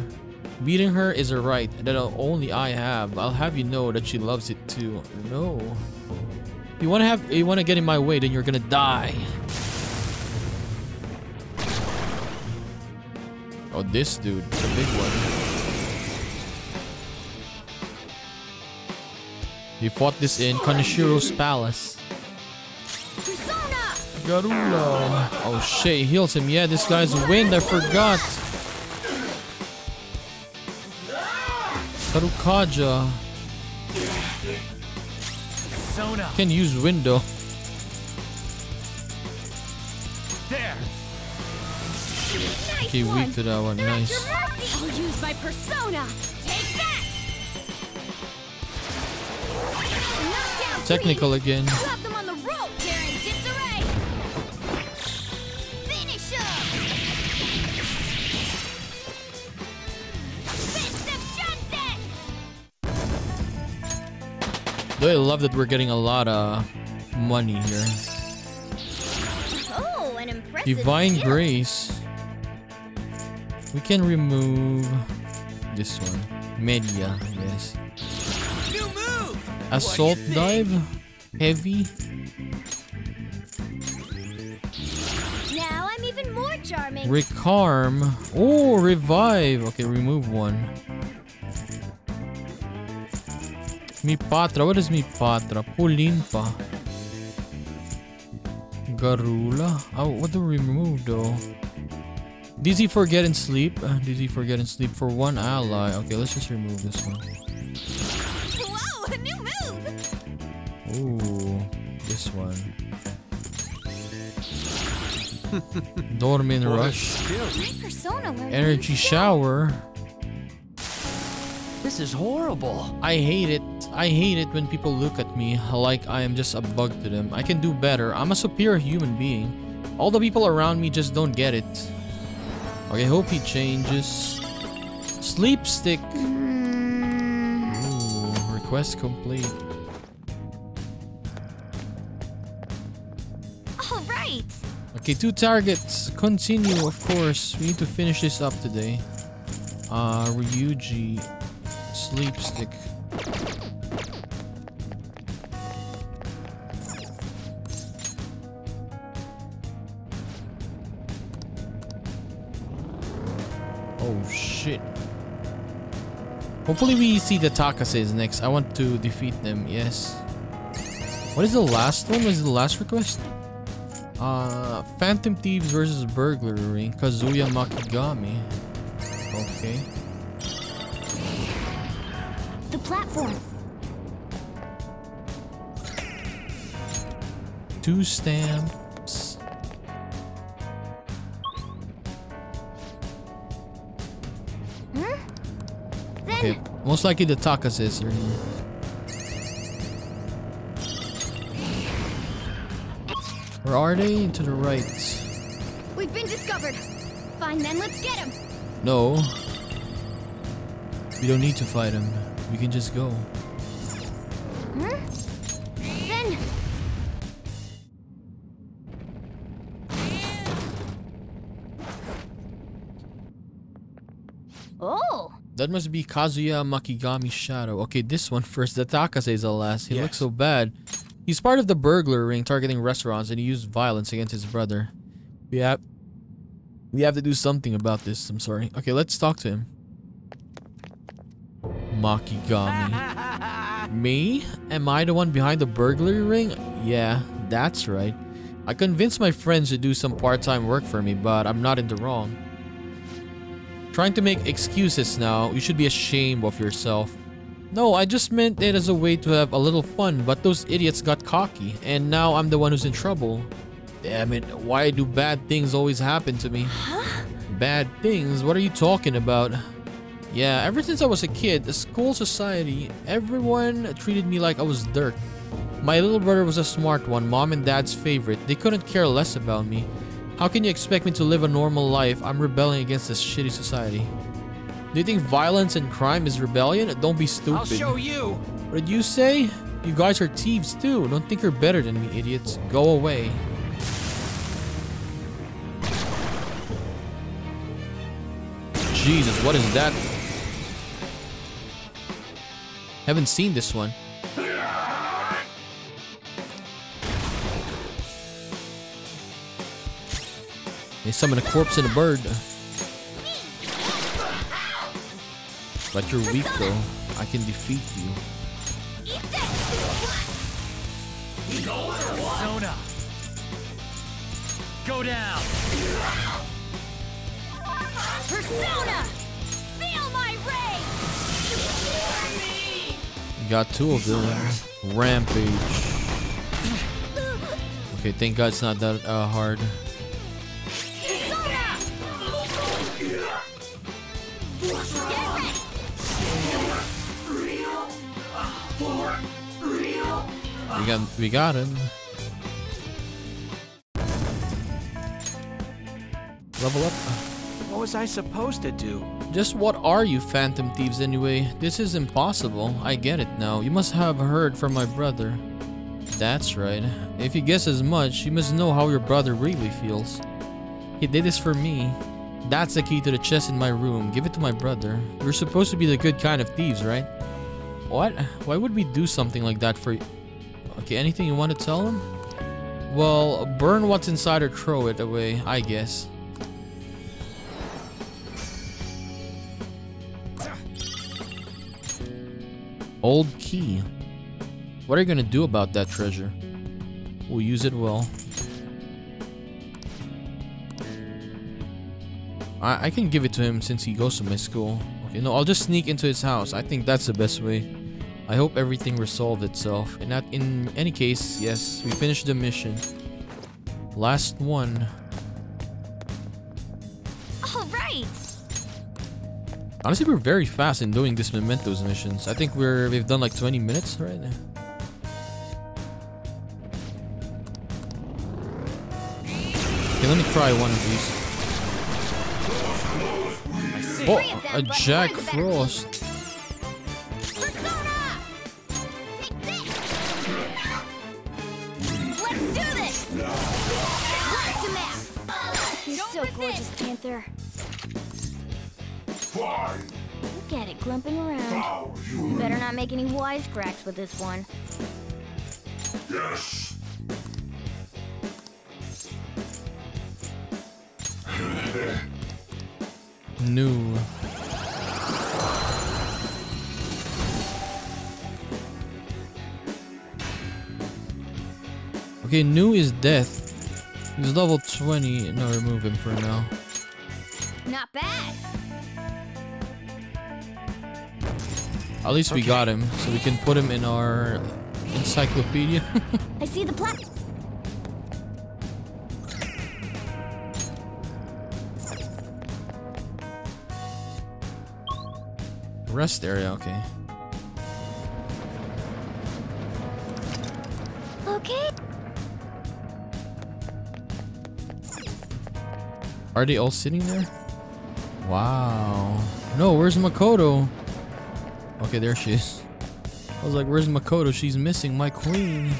Beating her is a right that only I have. I'll have you know that she loves it too. No. If you wanna have, you wanna get in my way, then you're gonna die. Oh, this dude. It's a big one. He fought this in Kaneshiro's palace. Garula. Oh shit, he heals him. Yeah, this guy's winged. I forgot. Karukaja. Can use window. There. Okay, weak to that one. Nice. I'll use my persona. Take that. Technical again. I love that we're getting a lot of money here. Oh, an impressive Divine skill. Grace. We can remove this one. Media, yes. New move. Assault dive. Heavy. Now I'm even more charming. Recarm. Oh, revive. Okay, remove one. Mi Patra, what is Mi Patra? Pulimpa. Garula? Oh, what do we remove though? Dizzy for getting sleep. Uh, dizzy for getting sleep for one ally. Okay, let's just remove this one. Whoa, a new move! Ooh, this one. Dormin Rush. Energy Shower. This is horrible. I hate it. I hate it when people look at me like I am just a bug to them. I can do better. I'm a superior human being. All the people around me just don't get it. Okay, hope he changes. Sleep stick. Ooh, request complete. All right. Okay, two targets. Continue, of course. We need to finish this up today. Uh, Ryuji. Sleep stick. Oh, shit. Hopefully we see the Takases next. I want to defeat them, yes. What is the last one? What is the last request? Uh, Phantom Thieves versus Burglary. Kazuya Makigami. Okay. The platform. Two stamps. Huh? Okay, most likely the Takases are here. Where are they? To the right. We've been discovered. Fine, then let's get him. No. We don't need to fight him. We can just go. Huh? Then. Oh. That must be Kazuya Makigami's shadow. Okay, this one first. The Takase is the last. He yes. looks so bad. He's part of the burglar ring targeting restaurants, and he used violence against his brother. We have, we have to do something about this. I'm sorry. Okay, let's talk to him. Makigami. Me? Am I the one behind the burglary ring? Yeah, that's right. I convinced my friends to do some part-time work for me, but I'm not in the wrong. Trying to make excuses now. You should be ashamed of yourself. No, I just meant it as a way to have a little fun, but those idiots got cocky, and now I'm the one who's in trouble. Damn it, why do bad things always happen to me? Huh? Bad things? What are you talking about? Yeah, ever since I was a kid, the school society, everyone treated me like I was dirt. My little brother was a smart one, mom and dad's favorite. They couldn't care less about me. How can you expect me to live a normal life? I'm rebelling against this shitty society. Do you think violence and crime is rebellion? Don't be stupid. I'll show you! What did you say? You guys are thieves too. Don't think you're better than me, idiots. Go away. Jesus, what is that? Haven't seen this one. They summon a corpse and a bird. But you're weak though. I can defeat you. Persona. Go down. Persona. Feel my rage. Got two of them. Rampage. Okay, thank God it's not that uh, hard. We got, we got him. Level up. What was I supposed to do? Just what are you, Phantom Thieves, anyway? This is impossible. I get it now. You must have heard from my brother. That's right. If you guess as much, you must know how your brother really feels. He did this for me. That's the key to the chest in my room. Give it to my brother. You're supposed to be the good kind of thieves, right? What? Why would we do something like that for you? Okay, anything you want to tell him? Well, burn what's inside or throw it away, I guess. Old key. What are you gonna do about that treasure? We'll use it well. I, I can give it to him since he goes to my school. Okay, no, I'll just sneak into his house. I think that's the best way. I hope everything resolved itself. And that, in any case, yes, we finished the mission. Last one. All right. Honestly, we're very fast in doing this Mementos missions. I think we're we've done like twenty minutes right now. Okay, let me try one of these. Oh, a Jack Frost. Let's do this. You're so gorgeous, Panther. Look at it clumping around. You better not make any wisecracks with this one. Yes. New. Okay, new is death. He's level twenty. No, remove him for now. Not bad. At least okay. We got him, so we can put him in our encyclopedia. I see the plaque. Rest area, okay. Okay. Are they all sitting there? Wow. No, where's Makoto? Okay, there she is. I was like, where's Makoto? She's missing my queen.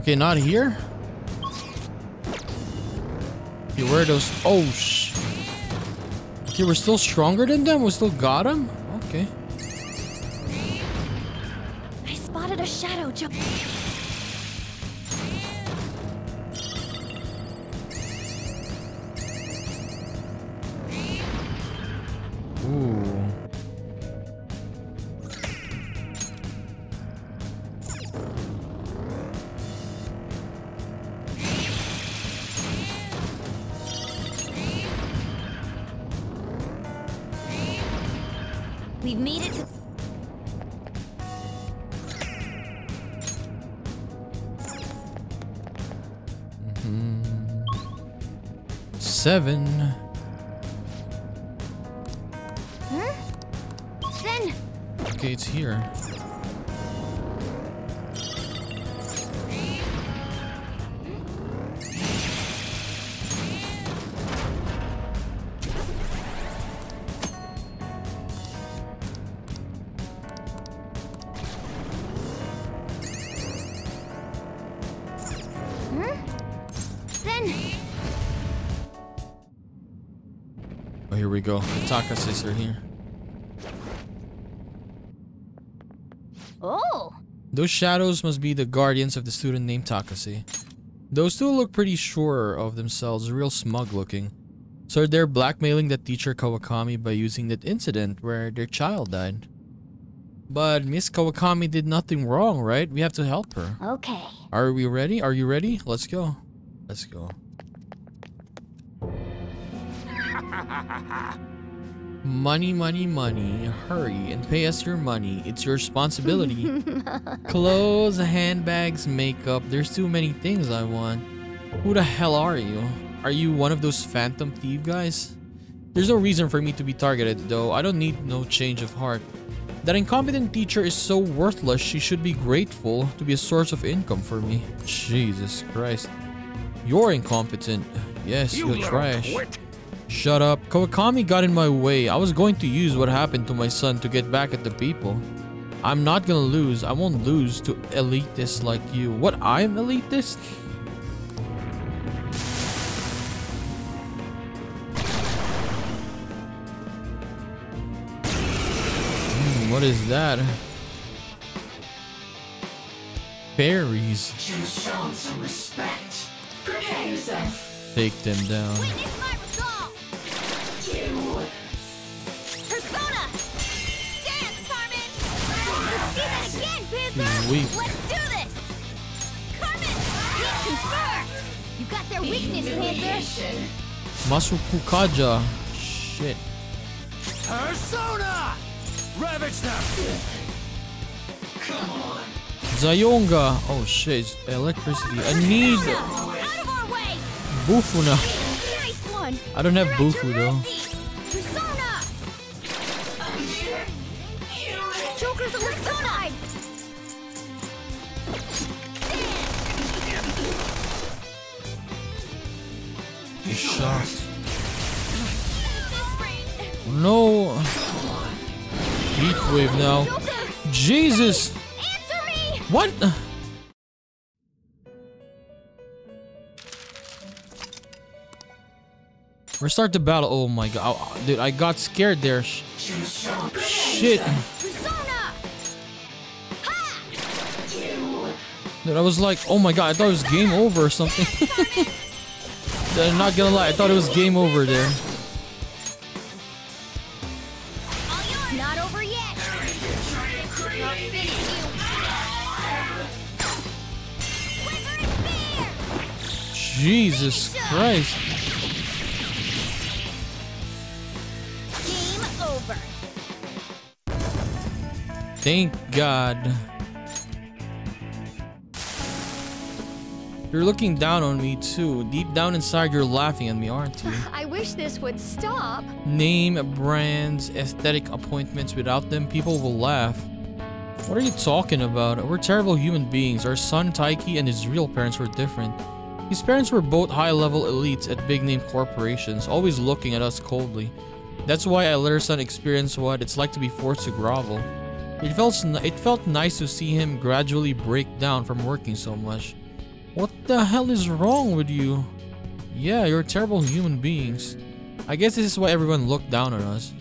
Okay, not here. Okay, where are those? Oh, sh. Okay, we're still stronger than them. We still got them. Okay. I spotted a shadow jump. Seven. Huh? Then. Okay, it's here. Go. The Takasis are here. Oh! Those shadows must be the guardians of the student named Takasi. Those two look pretty sure of themselves, real smug looking. So they're blackmailing that teacher Kawakami by using that incident where their child died. But Miss Kawakami did nothing wrong, right? We have to help her. Okay. Are we ready? Are you ready? Let's go. Let's go. Money, money, money. Hurry and pay us your money. It's your responsibility. Clothes, handbags, makeup. There's too many things I want. Who the hell are you? Are you one of those Phantom Thief guys? There's no reason for me to be targeted, though. I don't need no change of heart. That incompetent teacher is so worthless, she should be grateful to be a source of income for me. Jesus Christ. You're incompetent. Yes, you you're trash. Quit. Shut up. Kawakami got in my way. I was going to use what happened to my son to get back at the people. I'm not gonna lose. I won't lose to elitists like you. What? I'm elitist? Mm, what is that? Fairies. Just show some respect. Prepare yourself. Take them down. Persona! Dance, Carmen! Let's do that again! He's weak. Let's do this! Carmen! Confer! You got their weakness, Panther! Masukukaja. Shit. Persona! Ravage them! Come on! Zayonga! Oh shit, electricity. I need Bufu now. I don't have Bufu though. He's shot. No. Heat wave now. Jesus. Answer me. What? Restart the battle. Oh my god, oh, dude! I got scared there. Shit. Dude, I was like, oh my god! I thought it was game over or something. I'm not gonna lie, I thought it was game over there. It's not over yet. Jesus Christ. Game over. Thank God. You're looking down on me too. Deep down inside, you're laughing at me, aren't you? I wish this would stop. Name, brands, aesthetic appointments. Without them, people will laugh. What are you talking about? We're terrible human beings. Our son, Taiki, and his real parents were different. His parents were both high-level elites at big-name corporations, always looking at us coldly. That's why I let her son experience what it's like to be forced to grovel. It felt, it felt nice to see him gradually break down from working so much. What the hell is wrong with you? Yeah, you're terrible human beings. I guess this is why everyone looked down on us.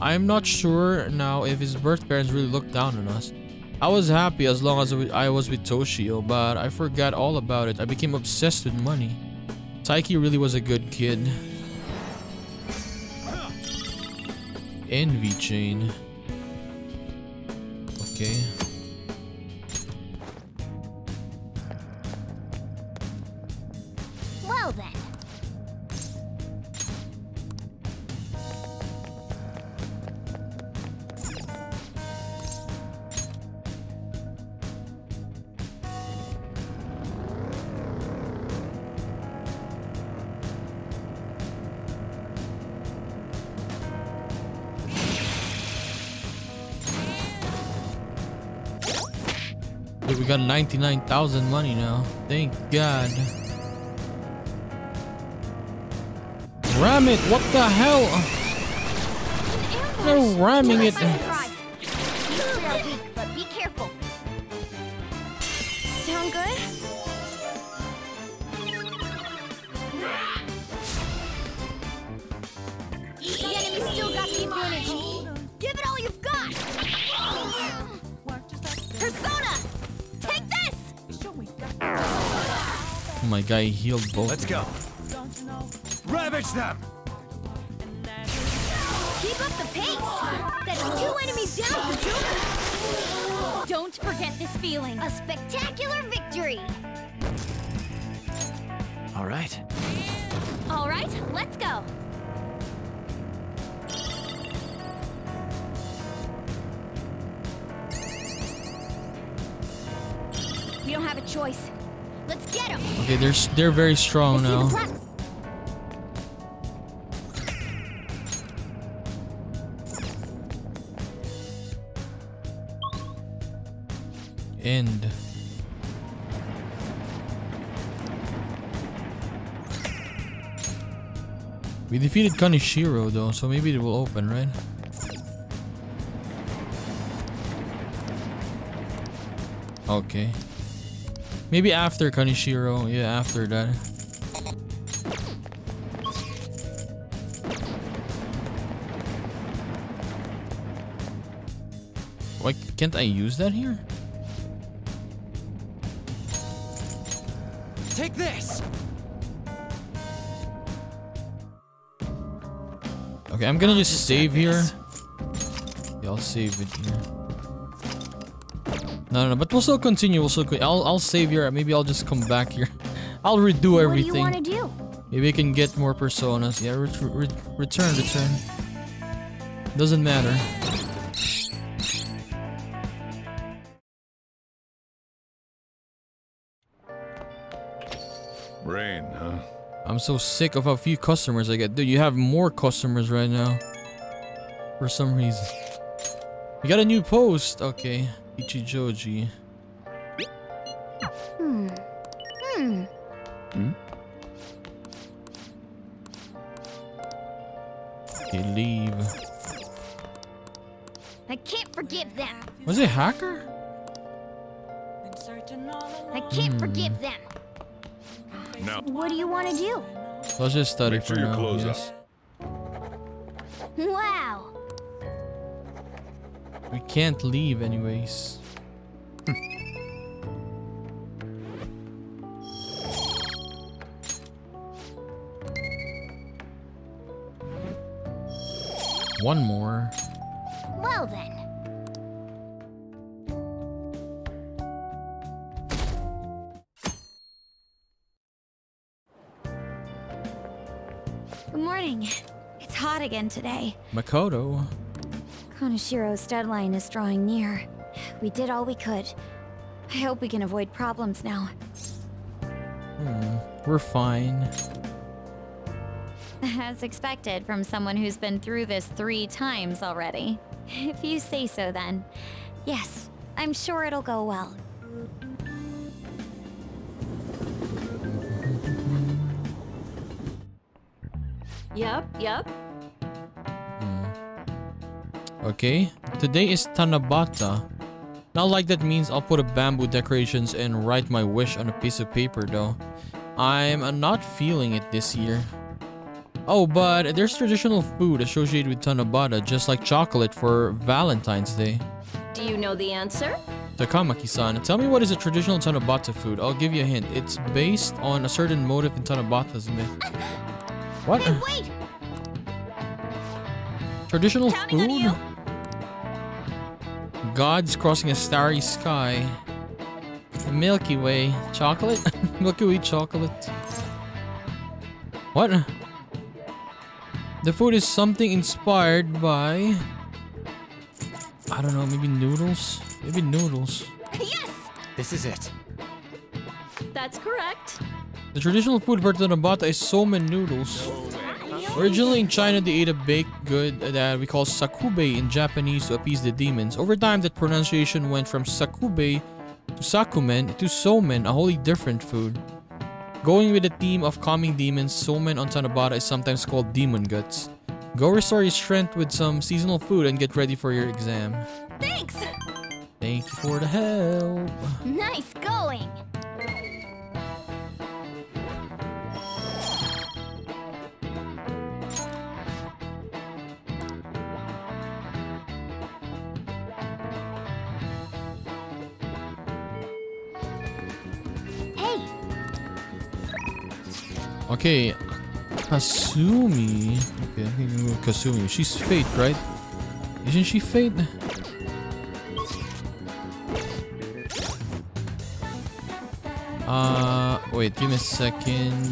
I'm not sure now if his birth parents really looked down on us. I was happy as long as I was with Toshio, but I forgot all about it. I became obsessed with money. Taiki really was a good kid. Envy chain. Okay. We got ninety-nine thousand money now. Thank God. Ram it! What the hell? They're ramming it. Be careful. Sound good? The enemy still got the advantage. Give it all you've got. Persona! Oh my guy, he healed both. Let's go. Ravage them. Keep up the pace. That's two enemies down for Judah. Don't forget this feeling. A spectacular victory. All right. All right, let's go. We don't have a choice. Let's get him. Okay, they're they're very strong now. End. We defeated Kaneshiro though, so maybe it will open, right? Okay. Maybe after Kaneshiro, yeah, after that. Why can't I use that here? Take this. Okay, I'm gonna just save here. Yeah, I'll save it here. No, no, no, but we'll still continue. We'll still continue. I'll, I'll save here. Maybe I'll just come back here. I'll redo everything. What do you want to do? Maybe I can get more personas. Yeah, re re return, return. Doesn't matter. Rain, huh? I'm so sick of how few customers I get. Dude, you have more customers right now. For some reason. We got a new post. Okay. Kichijoji. Hmm. Hmm. Hmm? Okay, leave. I can't forgive them. Was it hacker? I can't hmm. forgive them. No. What do you want to do? Let's just study for now, clothes yes. Wow. We can't leave anyways. One more. Well then. Good morning. It's hot again today. Makoto. Kaneshiro's deadline is drawing near. We did all we could. I hope we can avoid problems now. Hmm, we're fine. As expected from someone who's been through this three times already. If you say so then. Yes, I'm sure it'll go well. Yep, yep. Hmm. Okay, today is Tanabata. Not like that means I'll put up bamboo decorations and write my wish on a piece of paper though. I'm uh, not feeling it this year. Oh, but there's traditional food associated with Tanabata, just like chocolate for Valentine's Day. Do you know the answer? Takamaki-san, tell me what is a traditional Tanabata food. I'll give you a hint. It's based on a certain motive in Tanabata's myth. What? Hey, wait. Traditional food? Gods crossing a starry sky. The Milky Way. Chocolate? Milky Way chocolate. What? The food is something inspired by... I don't know, maybe noodles? Maybe noodles. Yes! This is it. That's correct. The traditional food for Tanabata is somen noodles. Originally in China, they ate a baked good that we call sakube in Japanese to appease the demons. Over time, that pronunciation went from sakube to sakumen to somen, a wholly different food. Going with the theme of calming demons, somen on Tanabata is sometimes called demon guts. Go restore your strength with some seasonal food and get ready for your exam. Thanks! Thank you for the help. Nice going! Okay, Kasumi. Okay, I can move Kasumi. She's Fate, right? Isn't she Fate? Uh, wait, give me a second.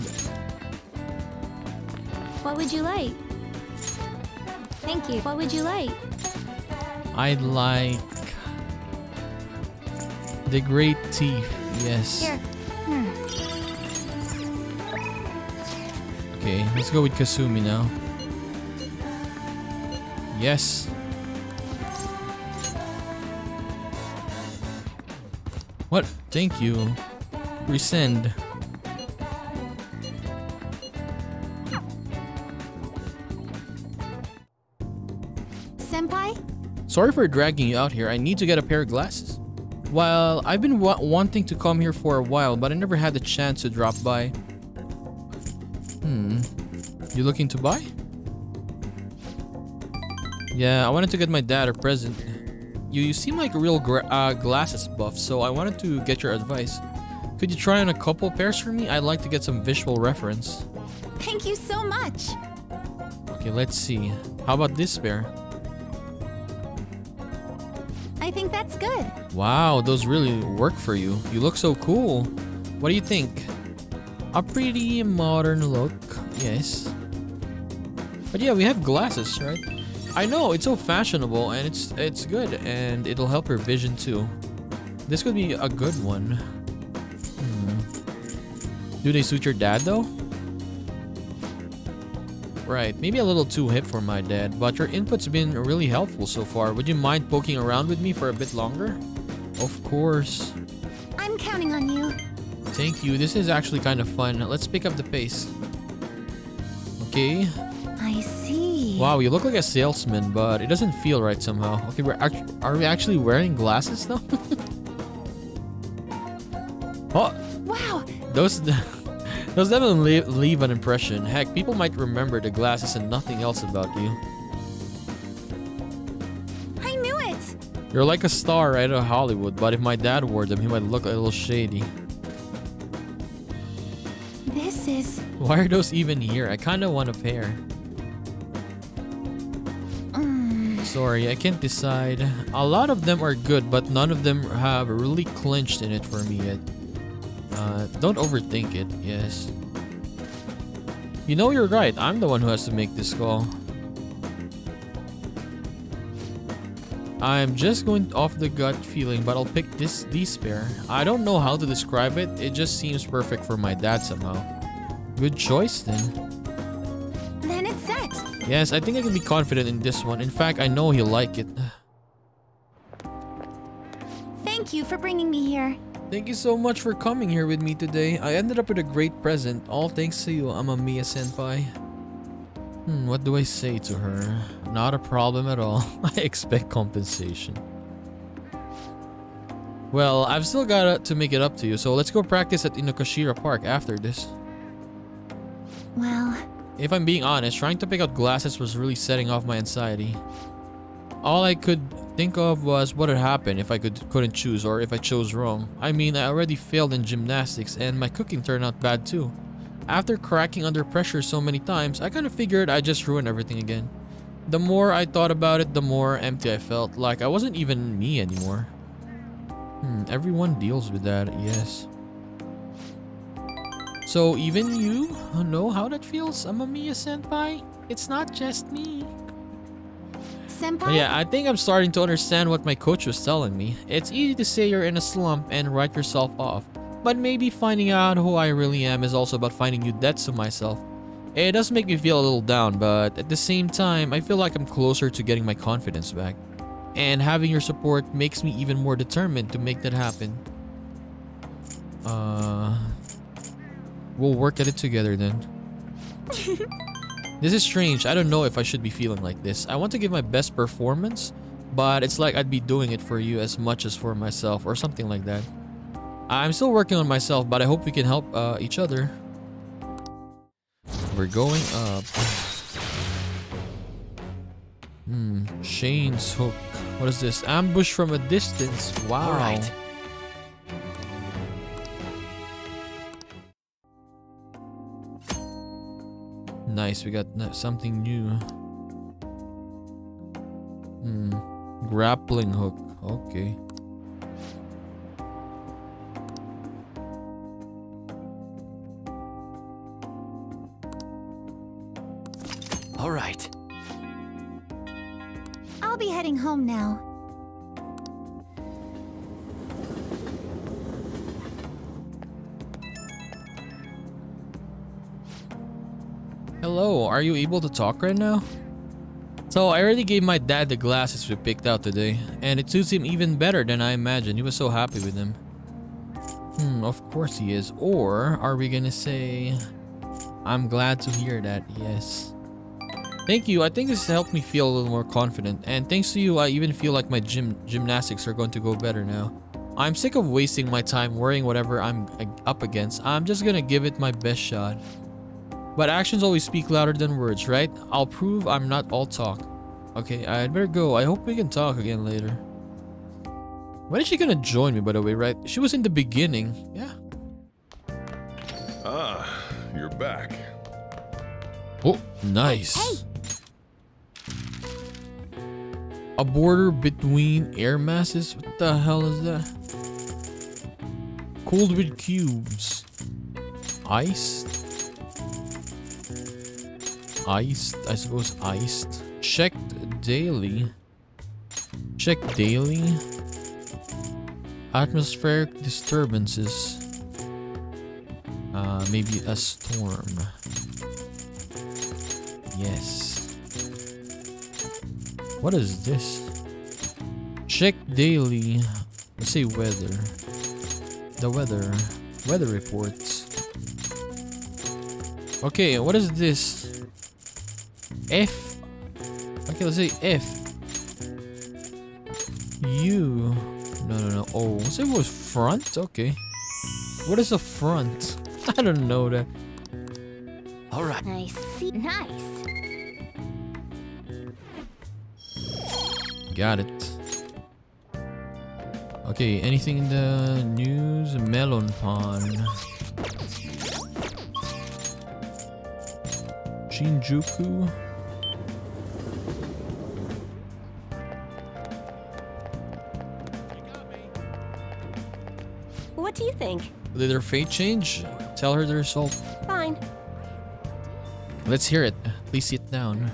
What would you like? Thank you. What would you like? I'd like the Great Thief. Yes. Here. Okay, let's go with Kasumi now. Yes. What? Thank you. Resend. Senpai? Sorry for dragging you out here. I need to get a pair of glasses. Well, I've been wa wanting to come here for a while, but I never had the chance to drop by. Hmm. You looking to buy? Yeah, I wanted to get my dad a present. You you seem like a real gra uh, glasses buff, so I wanted to get your advice. Could you try on a couple pairs for me? I'd like to get some visual reference. Thank you so much. Okay, let's see. How about this pair? I think that's good. Wow, those really work for you. You look so cool. What do you think? A pretty modern look, yes. But yeah, we have glasses, right? I know, it's so fashionable and it's it's good and it'll help your vision too. This could be a good one. Hmm. Do they suit your dad though? Right, maybe a little too hip for my dad, but your input's been really helpful so far. Would you mind poking around with me for a bit longer? Of course. I'm counting on you. Thank you, this is actually kind of fun. Let's pick up the pace. Okay. I see. Wow, you look like a salesman, but it doesn't feel right somehow. Okay, we're act are we actually wearing glasses though? Oh! Wow! Those... Those definitely leave an impression. Heck, people might remember the glasses and nothing else about you. I knew it! You're like a star right out of Hollywood, but if my dad wore them, he might look a little shady. This is... Why are those even here? I kinda want a pair. Mm. Sorry, I can't decide. A lot of them are good, but none of them have really clinched in it for me yet. Uh, don't overthink it, yes. You know you're right, I'm the one who has to make this call. I'm just going off the gut feeling, but I'll pick this these pair. I don't know how to describe it, it just seems perfect for my dad somehow. Good choice then. Then it's set! Yes, I think I can be confident in this one. In fact, I know he'll like it. Thank you for bringing me here. Thank you so much for coming here with me today. I ended up with a great present, all thanks to you, Amamiya-senpai. Hmm, what do I say to her? Not a problem at all. I expect compensation. Well, I've still got to make it up to you, so let's go practice at Inokashira Park after this. Well... If I'm being honest, trying to pick out glasses was really setting off my anxiety. All I could think of was what would happen if I could, couldn't choose or if I chose wrong. I mean, I already failed in gymnastics and my cooking turned out bad too. After cracking under pressure so many times, I kind of figured I just ruined everything again. The more I thought about it, the more empty I felt, like I wasn't even me anymore. Hmm, everyone deals with that, yes. So even you know how that feels, Amamiya-senpai? It's not just me. Senpai? Yeah, I think I'm starting to understand what my coach was telling me. It's easy to say you're in a slump and write yourself off, but maybe finding out who I really am is also about finding new debts to myself. It does make me feel a little down, but at the same time, I feel like I'm closer to getting my confidence back. And having your support makes me even more determined to make that happen. Uh, we'll work at it together then. This is strange. I don't know if I should be feeling like this. I want to give my best performance, but it's like I'd be doing it for you as much as for myself or something like that. I'm still working on myself, but I hope we can help uh, each other. We're going up. Hmm. Shane's hook. What is this? Ambush from a distance. Wow. All right. Nice, we got something new. Hmm. Grappling hook. Okay. All right. I'll be heading home now. Hello, are you able to talk right now? So I already gave my dad the glasses we picked out today, and it suits him even better than I imagined. He was so happy with them. Hmm, of course he is. Or are we gonna say, I'm glad to hear that, yes. Thank you, I think this helped me feel a little more confident, and thanks to you, I even feel like my gym gymnastics are going to go better now. I'm sick of wasting my time worrying whatever I'm up against. I'm just gonna give it my best shot. But actions always speak louder than words, right? I'll prove I'm not all talk. Okay, I'd better go. I hope we can talk again later. When is she gonna join me, by the way, right? She was in the beginning. Yeah. Ah, you're back. Oh, nice. Hey. A border between air masses? What the hell is that? Cold with cubes. Iced? Iced, I suppose iced. Checked daily. Check daily. Atmospheric disturbances. Uh, maybe a storm. Yes. What is this? Check daily. Let's say weather. The weather. Weather reports. Okay, what is this? F. Okay, let's say F. U. No, no, no. Oh, let's say it was front? Okay. What is a front? I don't know that. Alright. I see. Nice. Got it. Okay, anything in the news? Melon Pond. Shinjuku. What do you think? Did her fate change? Tell her the result. Fine. Let's hear it. Please sit down.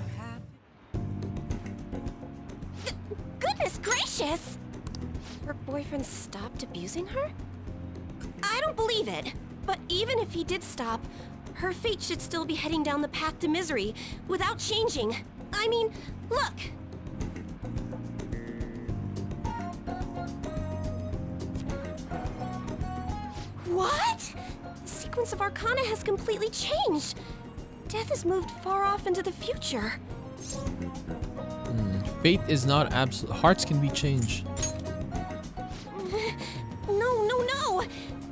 Goodness gracious! Her boyfriend stopped abusing her? I don't believe it. But even if he did stop, her fate should still be heading down the path to misery without changing. I mean, look! What? The sequence of Arcana has completely changed. Death has moved far off into the future. Mm, fate is not absolute. Hearts can be changed. No, no, no!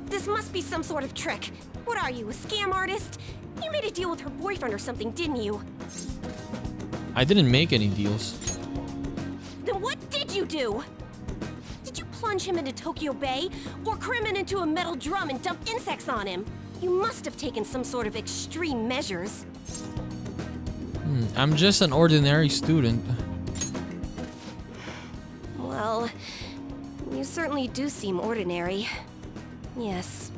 This must be some sort of trick. What are you, a scam artist? You made a deal with her boyfriend or something, didn't you? I didn't make any deals. Then what did you do? Did you plunge him into Tokyo Bay? Or cram him into a metal drum and dump insects on him? You must have taken some sort of extreme measures. Hmm, I'm just an ordinary student. Well, you certainly do seem ordinary. Yes,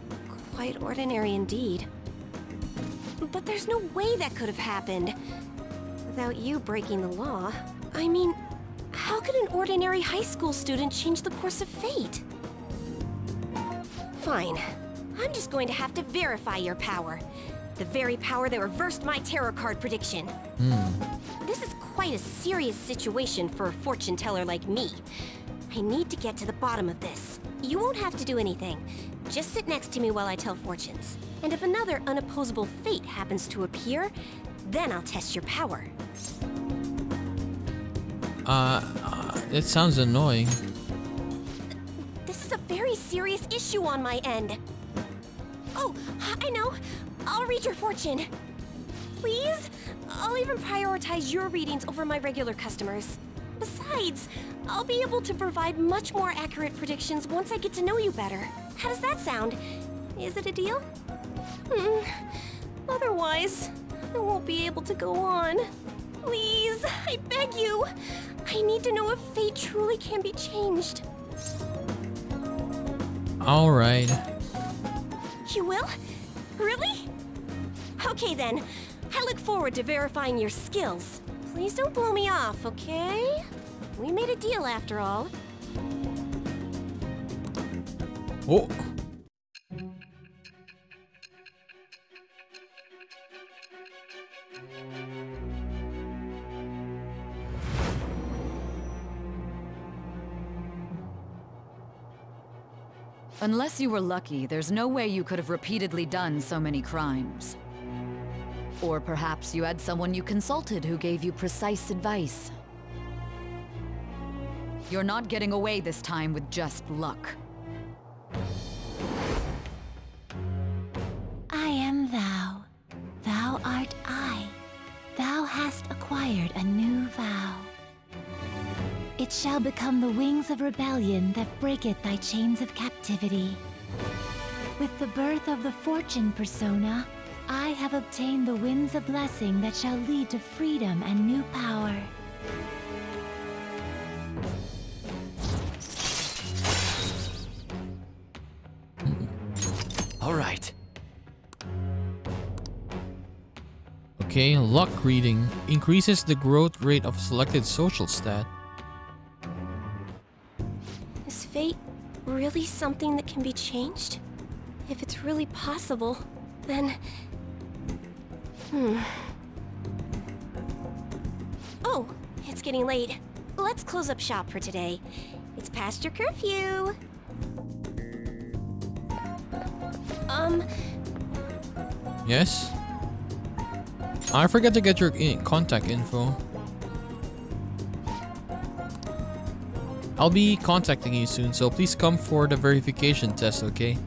quite ordinary indeed. But there's no way that could have happened without you breaking the law. I mean, how could an ordinary high school student change the course of fate? Fine. I'm just going to have to verify your power. The very power that reversed my tarot card prediction. Mm. This is quite a serious situation for a fortune teller like me. I need to get to the bottom of this. You won't have to do anything. Just sit next to me while I tell fortunes. And if another unopposable fate happens to appear, then I'll test your power. Uh, uh it sounds annoying. This is a very serious issue on my end. Oh, I know. I'll read your fortune. Please? I'll even prioritize your readings over my regular customers. Besides, I'll be able to provide much more accurate predictions once I get to know you better. How does that sound? Is it a deal? Mm-mm. Otherwise, I won't be able to go on. Please, I beg you. I need to know if fate truly can be changed. All right. You will? Really? Okay then, I look forward to verifying your skills. Please don't blow me off, okay? We made a deal after all. Oh. Unless you were lucky, there's no way you could have repeatedly done so many crimes. Or perhaps you had someone you consulted who gave you precise advice. You're not getting away this time with just luck. I am thou. Thou art I. Thou hast acquired a new vow. It shall become the wings of rebellion that breaketh thy chains of captivity. With the birth of the fortune persona, I have obtained the winds of blessing that shall lead to freedom and new power. All right. Okay, luck reading. Increases the growth rate of selected social stat. Is fate really something that can be changed? If it's really possible, then... Hmm... Oh, it's getting late. Let's close up shop for today. It's past your curfew. Um... Yes? I forgot to get your in contact info. I'll be contacting you soon, so please come for the verification test, okay?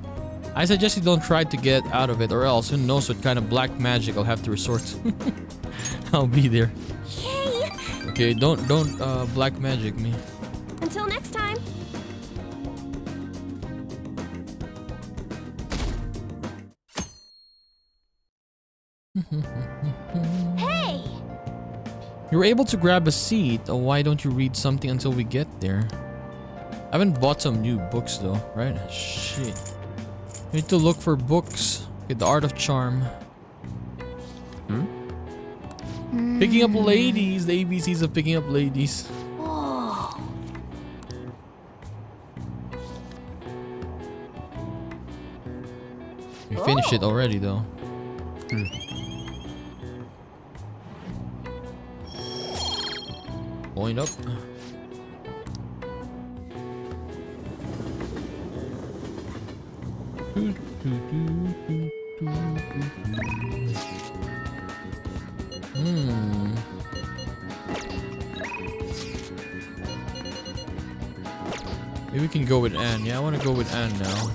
I suggest you don't try to get out of it, or else who knows what kind of black magic I'll have to resort to. I'll be there. Yay! Okay, don't don't uh, black magic me. Until next time. Hey! You were able to grab a seat. Oh, why don't you read something until we get there? I haven't bought some new books though, right? Shit. We need to look for books. Okay, The Art of Charm. Hmm? Picking up ladies. The A B Cs of picking up ladies. Whoa. We finished oh. it already though. Hmm. Point up. Hmm. Maybe we can go with Ann. Yeah, I want to go with Ann now.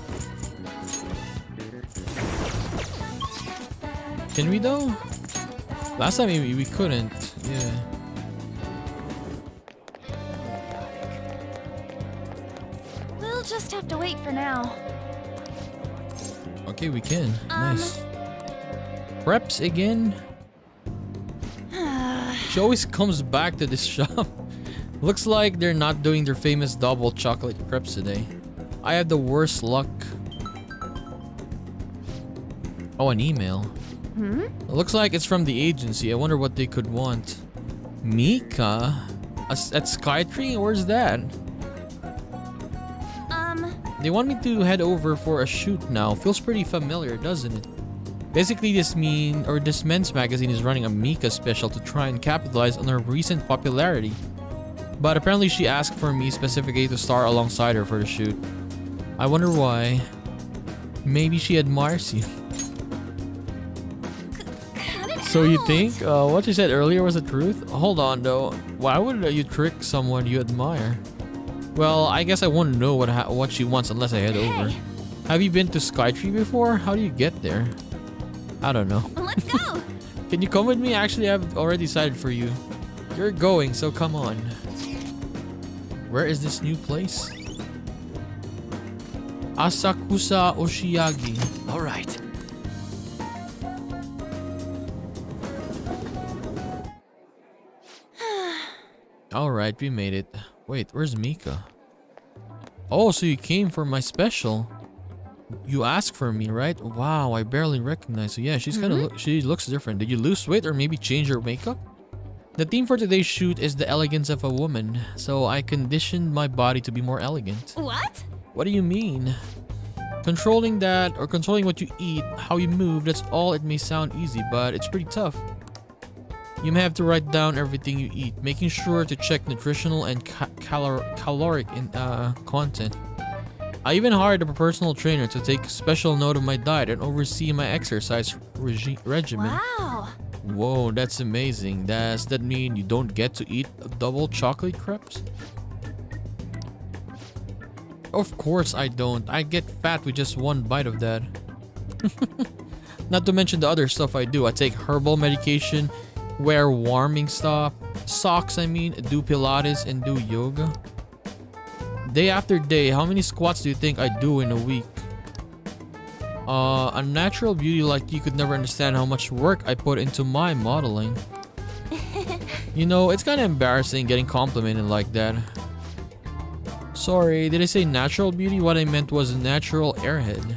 Can we though? Last time we, we couldn't. Yeah. We'll just have to wait for now. Okay, we can. Um, nice. Preps again. She always comes back to this shop. Looks like they're not doing their famous double chocolate preps today. I have the worst luck. Oh, an email. Hmm? It looks like it's from the agency. I wonder what they could want. Mika? At Skytree? Where's that? They want me to head over for a shoot now. Feels pretty familiar, doesn't it? Basically, this mean or this men's magazine is running a Mika special to try and capitalize on her recent popularity. But apparently she asked for me specifically to star alongside her for the shoot. I wonder why. Maybe she admires you. So you think? Uh, what you said earlier was the truth? Hold on though. Why would you trick someone you admire? Well, I guess I want to know what ha what she wants unless I head hey. over. Have you been to Skytree before? How do you get there? I don't know. Let's go! Can you come with me? Actually, I've already decided for you. You're going, so come on. Where is this new place? Asakusa Oshiagi. All right. All right, we made it. Wait, where's Mika? Oh, so you came for my special. You asked for me, right? Wow, I barely recognize you. Yeah, she's mm-hmm. kind of lo she looks different. Did you lose weight or maybe change your makeup? The theme for today's shoot is the elegance of a woman. So I conditioned my body to be more elegant. What? What do you mean? Controlling that or controlling what you eat, how you move, that's all. It may sound easy, but it's pretty tough. You may have to write down everything you eat, making sure to check nutritional and ca calor caloric in, uh, content. I even hired a personal trainer to take special note of my diet and oversee my exercise regi regimen. Wow! Whoa, that's amazing. Does that mean you don't get to eat double chocolate crepes? Of course I don't. I get fat with just one bite of that. Not to mention the other stuff I do. I take herbal medication, wear warming stuff, socks I mean, do Pilates and do yoga. Day after day, how many squats do you think I do in a week? Uh, a natural beauty like you could never understand how much work I put into my modeling. You know, it's kind of embarrassing getting complimented like that. Sorry, did I say natural beauty? What I meant was natural airhead.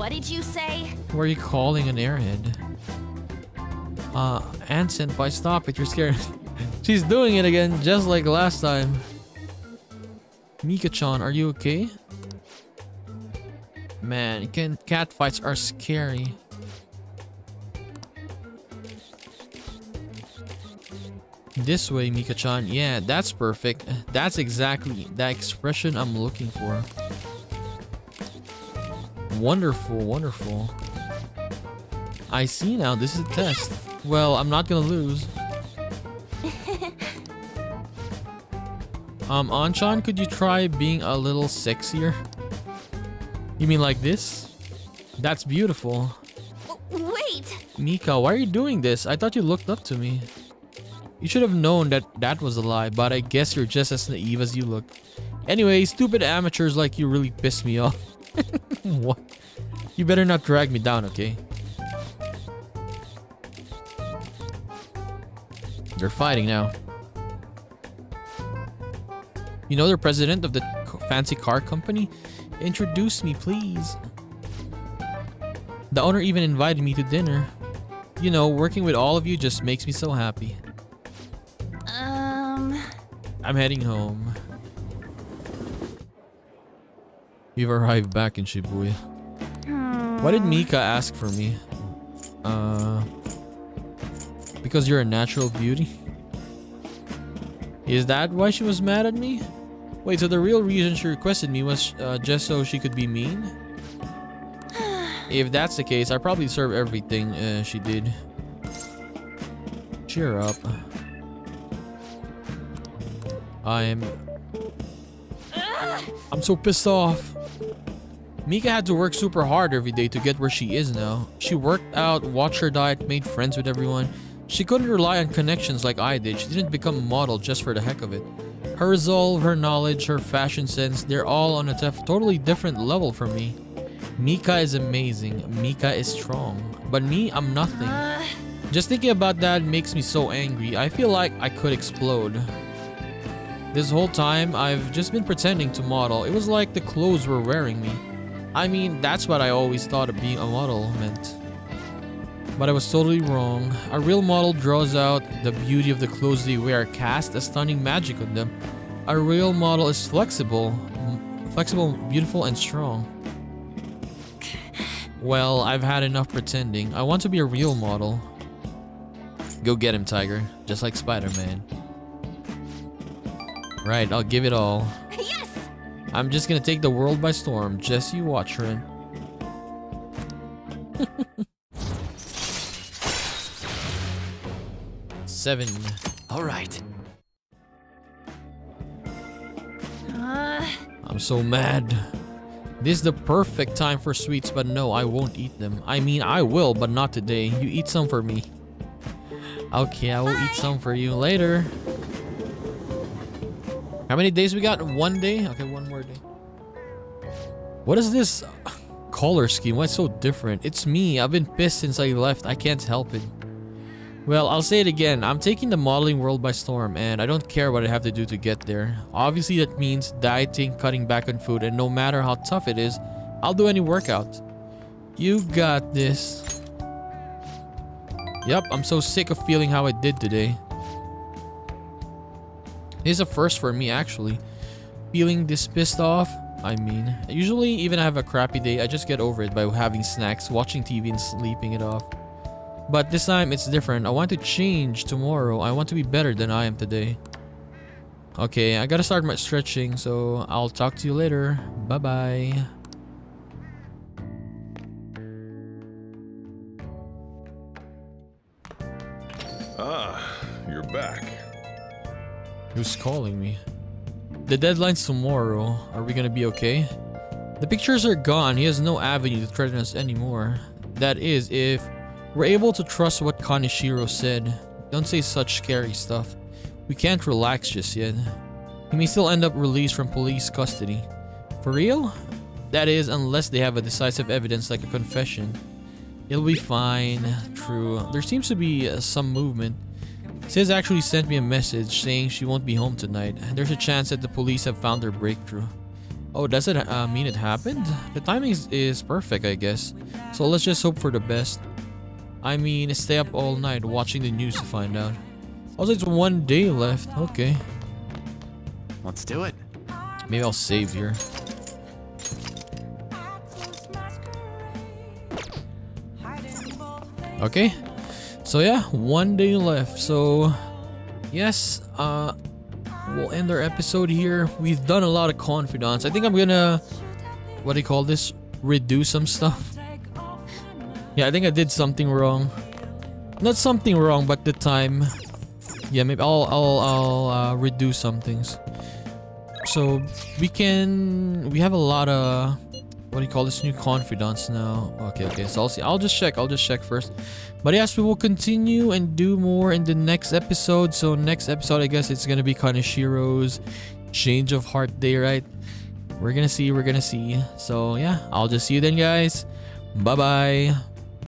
What did you say? What are you calling an airhead? Uh, Ann Senpai, stop it, you're scared. She's doing it again, just like last time. Mika-chan, are you okay? Man, can cat fights are scary. This way, Mika-chan. Yeah, that's perfect. That's exactly that expression I'm looking for. Wonderful, wonderful. I see now. This is a test. Well, I'm not gonna lose. um, Anchan, could you try being a little sexier? You mean like this? That's beautiful. Wait! Mika, why are you doing this? I thought you looked up to me. You should have known that that was a lie, but I guess you're just as naive as you look. Anyway, stupid amateurs like you really pissed me off. What? You better not drag me down, okay? They're fighting now. You know the president of the fancy car company? Introduce me, please. The owner even invited me to dinner. You know, working with all of you just makes me so happy. Um... I'm heading home. We've arrived back in Shibuya. Hmm. Why did Mika ask for me? Uh... Because you're a natural beauty? Is that why she was mad at me? Wait, so the real reason she requested me was uh, just so she could be mean? If that's the case, I probably deserve everything uh, she did. Cheer up. I'm... I'm so pissed off. Mika had to work super hard every day to get where she is now. She worked out, watched her diet, made friends with everyone. She couldn't rely on connections like I did. She didn't become a model just for the heck of it. Her resolve, her knowledge, her fashion sense, they're all on a totally different level from me. Mika is amazing. Mika is strong. But me, I'm nothing. Uh... Just thinking about that makes me so angry. I feel like I could explode. This whole time, I've just been pretending to model. It was like the clothes were wearing me. I mean, that's what I always thought of being a model meant. But I was totally wrong. A real model draws out the beauty of the clothes they wear, cast a stunning magic on them. A real model is flexible, flexible, beautiful, and strong. Well, I've had enough pretending. I want to be a real model. Go get him, Tiger. Just like Spider-Man. Right, I'll give it all. Yes! I'm just gonna take the world by storm. Just you watch, Ren. Seven. All right. Uh, I'm so mad. This is the perfect time for sweets, but no, I won't eat them. I mean, I will, but not today. You eat some for me. Okay, I will bye. Eat some for you later. How many days we got? One day? Okay, one more day. What is this color scheme? Why it's so different? It's me. I've been pissed since I left. I can't help it. Well, I'll say it again. I'm taking the modeling world by storm, and I don't care what I have to do to get there. Obviously, that means dieting, cutting back on food, and no matter how tough it is, I'll do any workout. You got this. Yep, I'm so sick of feeling how I did today. This is a first for me, actually. Feeling this pissed off? I mean, usually, even if I have a crappy day, I just get over it by having snacks, watching T V, and sleeping it off. But this time, it's different. I want to change tomorrow. I want to be better than I am today. Okay, I gotta start my stretching, so I'll talk to you later. Bye-bye. Ah, you're back. Who's calling me? The deadline's tomorrow. Are we gonna be okay? The pictures are gone. He has no avenue to threaten us anymore. That is, if... we're able to trust what Kaneshiro said. Don't say such scary stuff. We can't relax just yet. He may still end up released from police custody. For real? That is, unless they have a decisive evidence like a confession. It'll be fine. True. There seems to be uh, some movement. Sis actually sent me a message saying she won't be home tonight. There's a chance that the police have found their breakthrough. Oh, does it uh, mean it happened? The timing is, is perfect, I guess. So let's just hope for the best. I mean, stay up all night watching the news to find out. Also, it's one day left. Okay. Let's do it. Maybe I'll save here. Okay. So yeah, one day left. So yes, uh, we'll end our episode here. We've done a lot of confidants. I think I'm gonna, what do you call this? Redo some stuff. Yeah, I think I did something wrong. Not something wrong, but the time. Yeah, maybe I'll I'll I'll uh, redo some things. So we can we have a lot of what do you call this new confidants now? Okay, okay. So I'll see. I'll just check. I'll just check first. But yes, we will continue and do more in the next episode. So next episode, I guess it's gonna be Kaneshiro's change of heart day, right? We're gonna see. We're gonna see. So yeah, I'll just see you then, guys. Bye bye.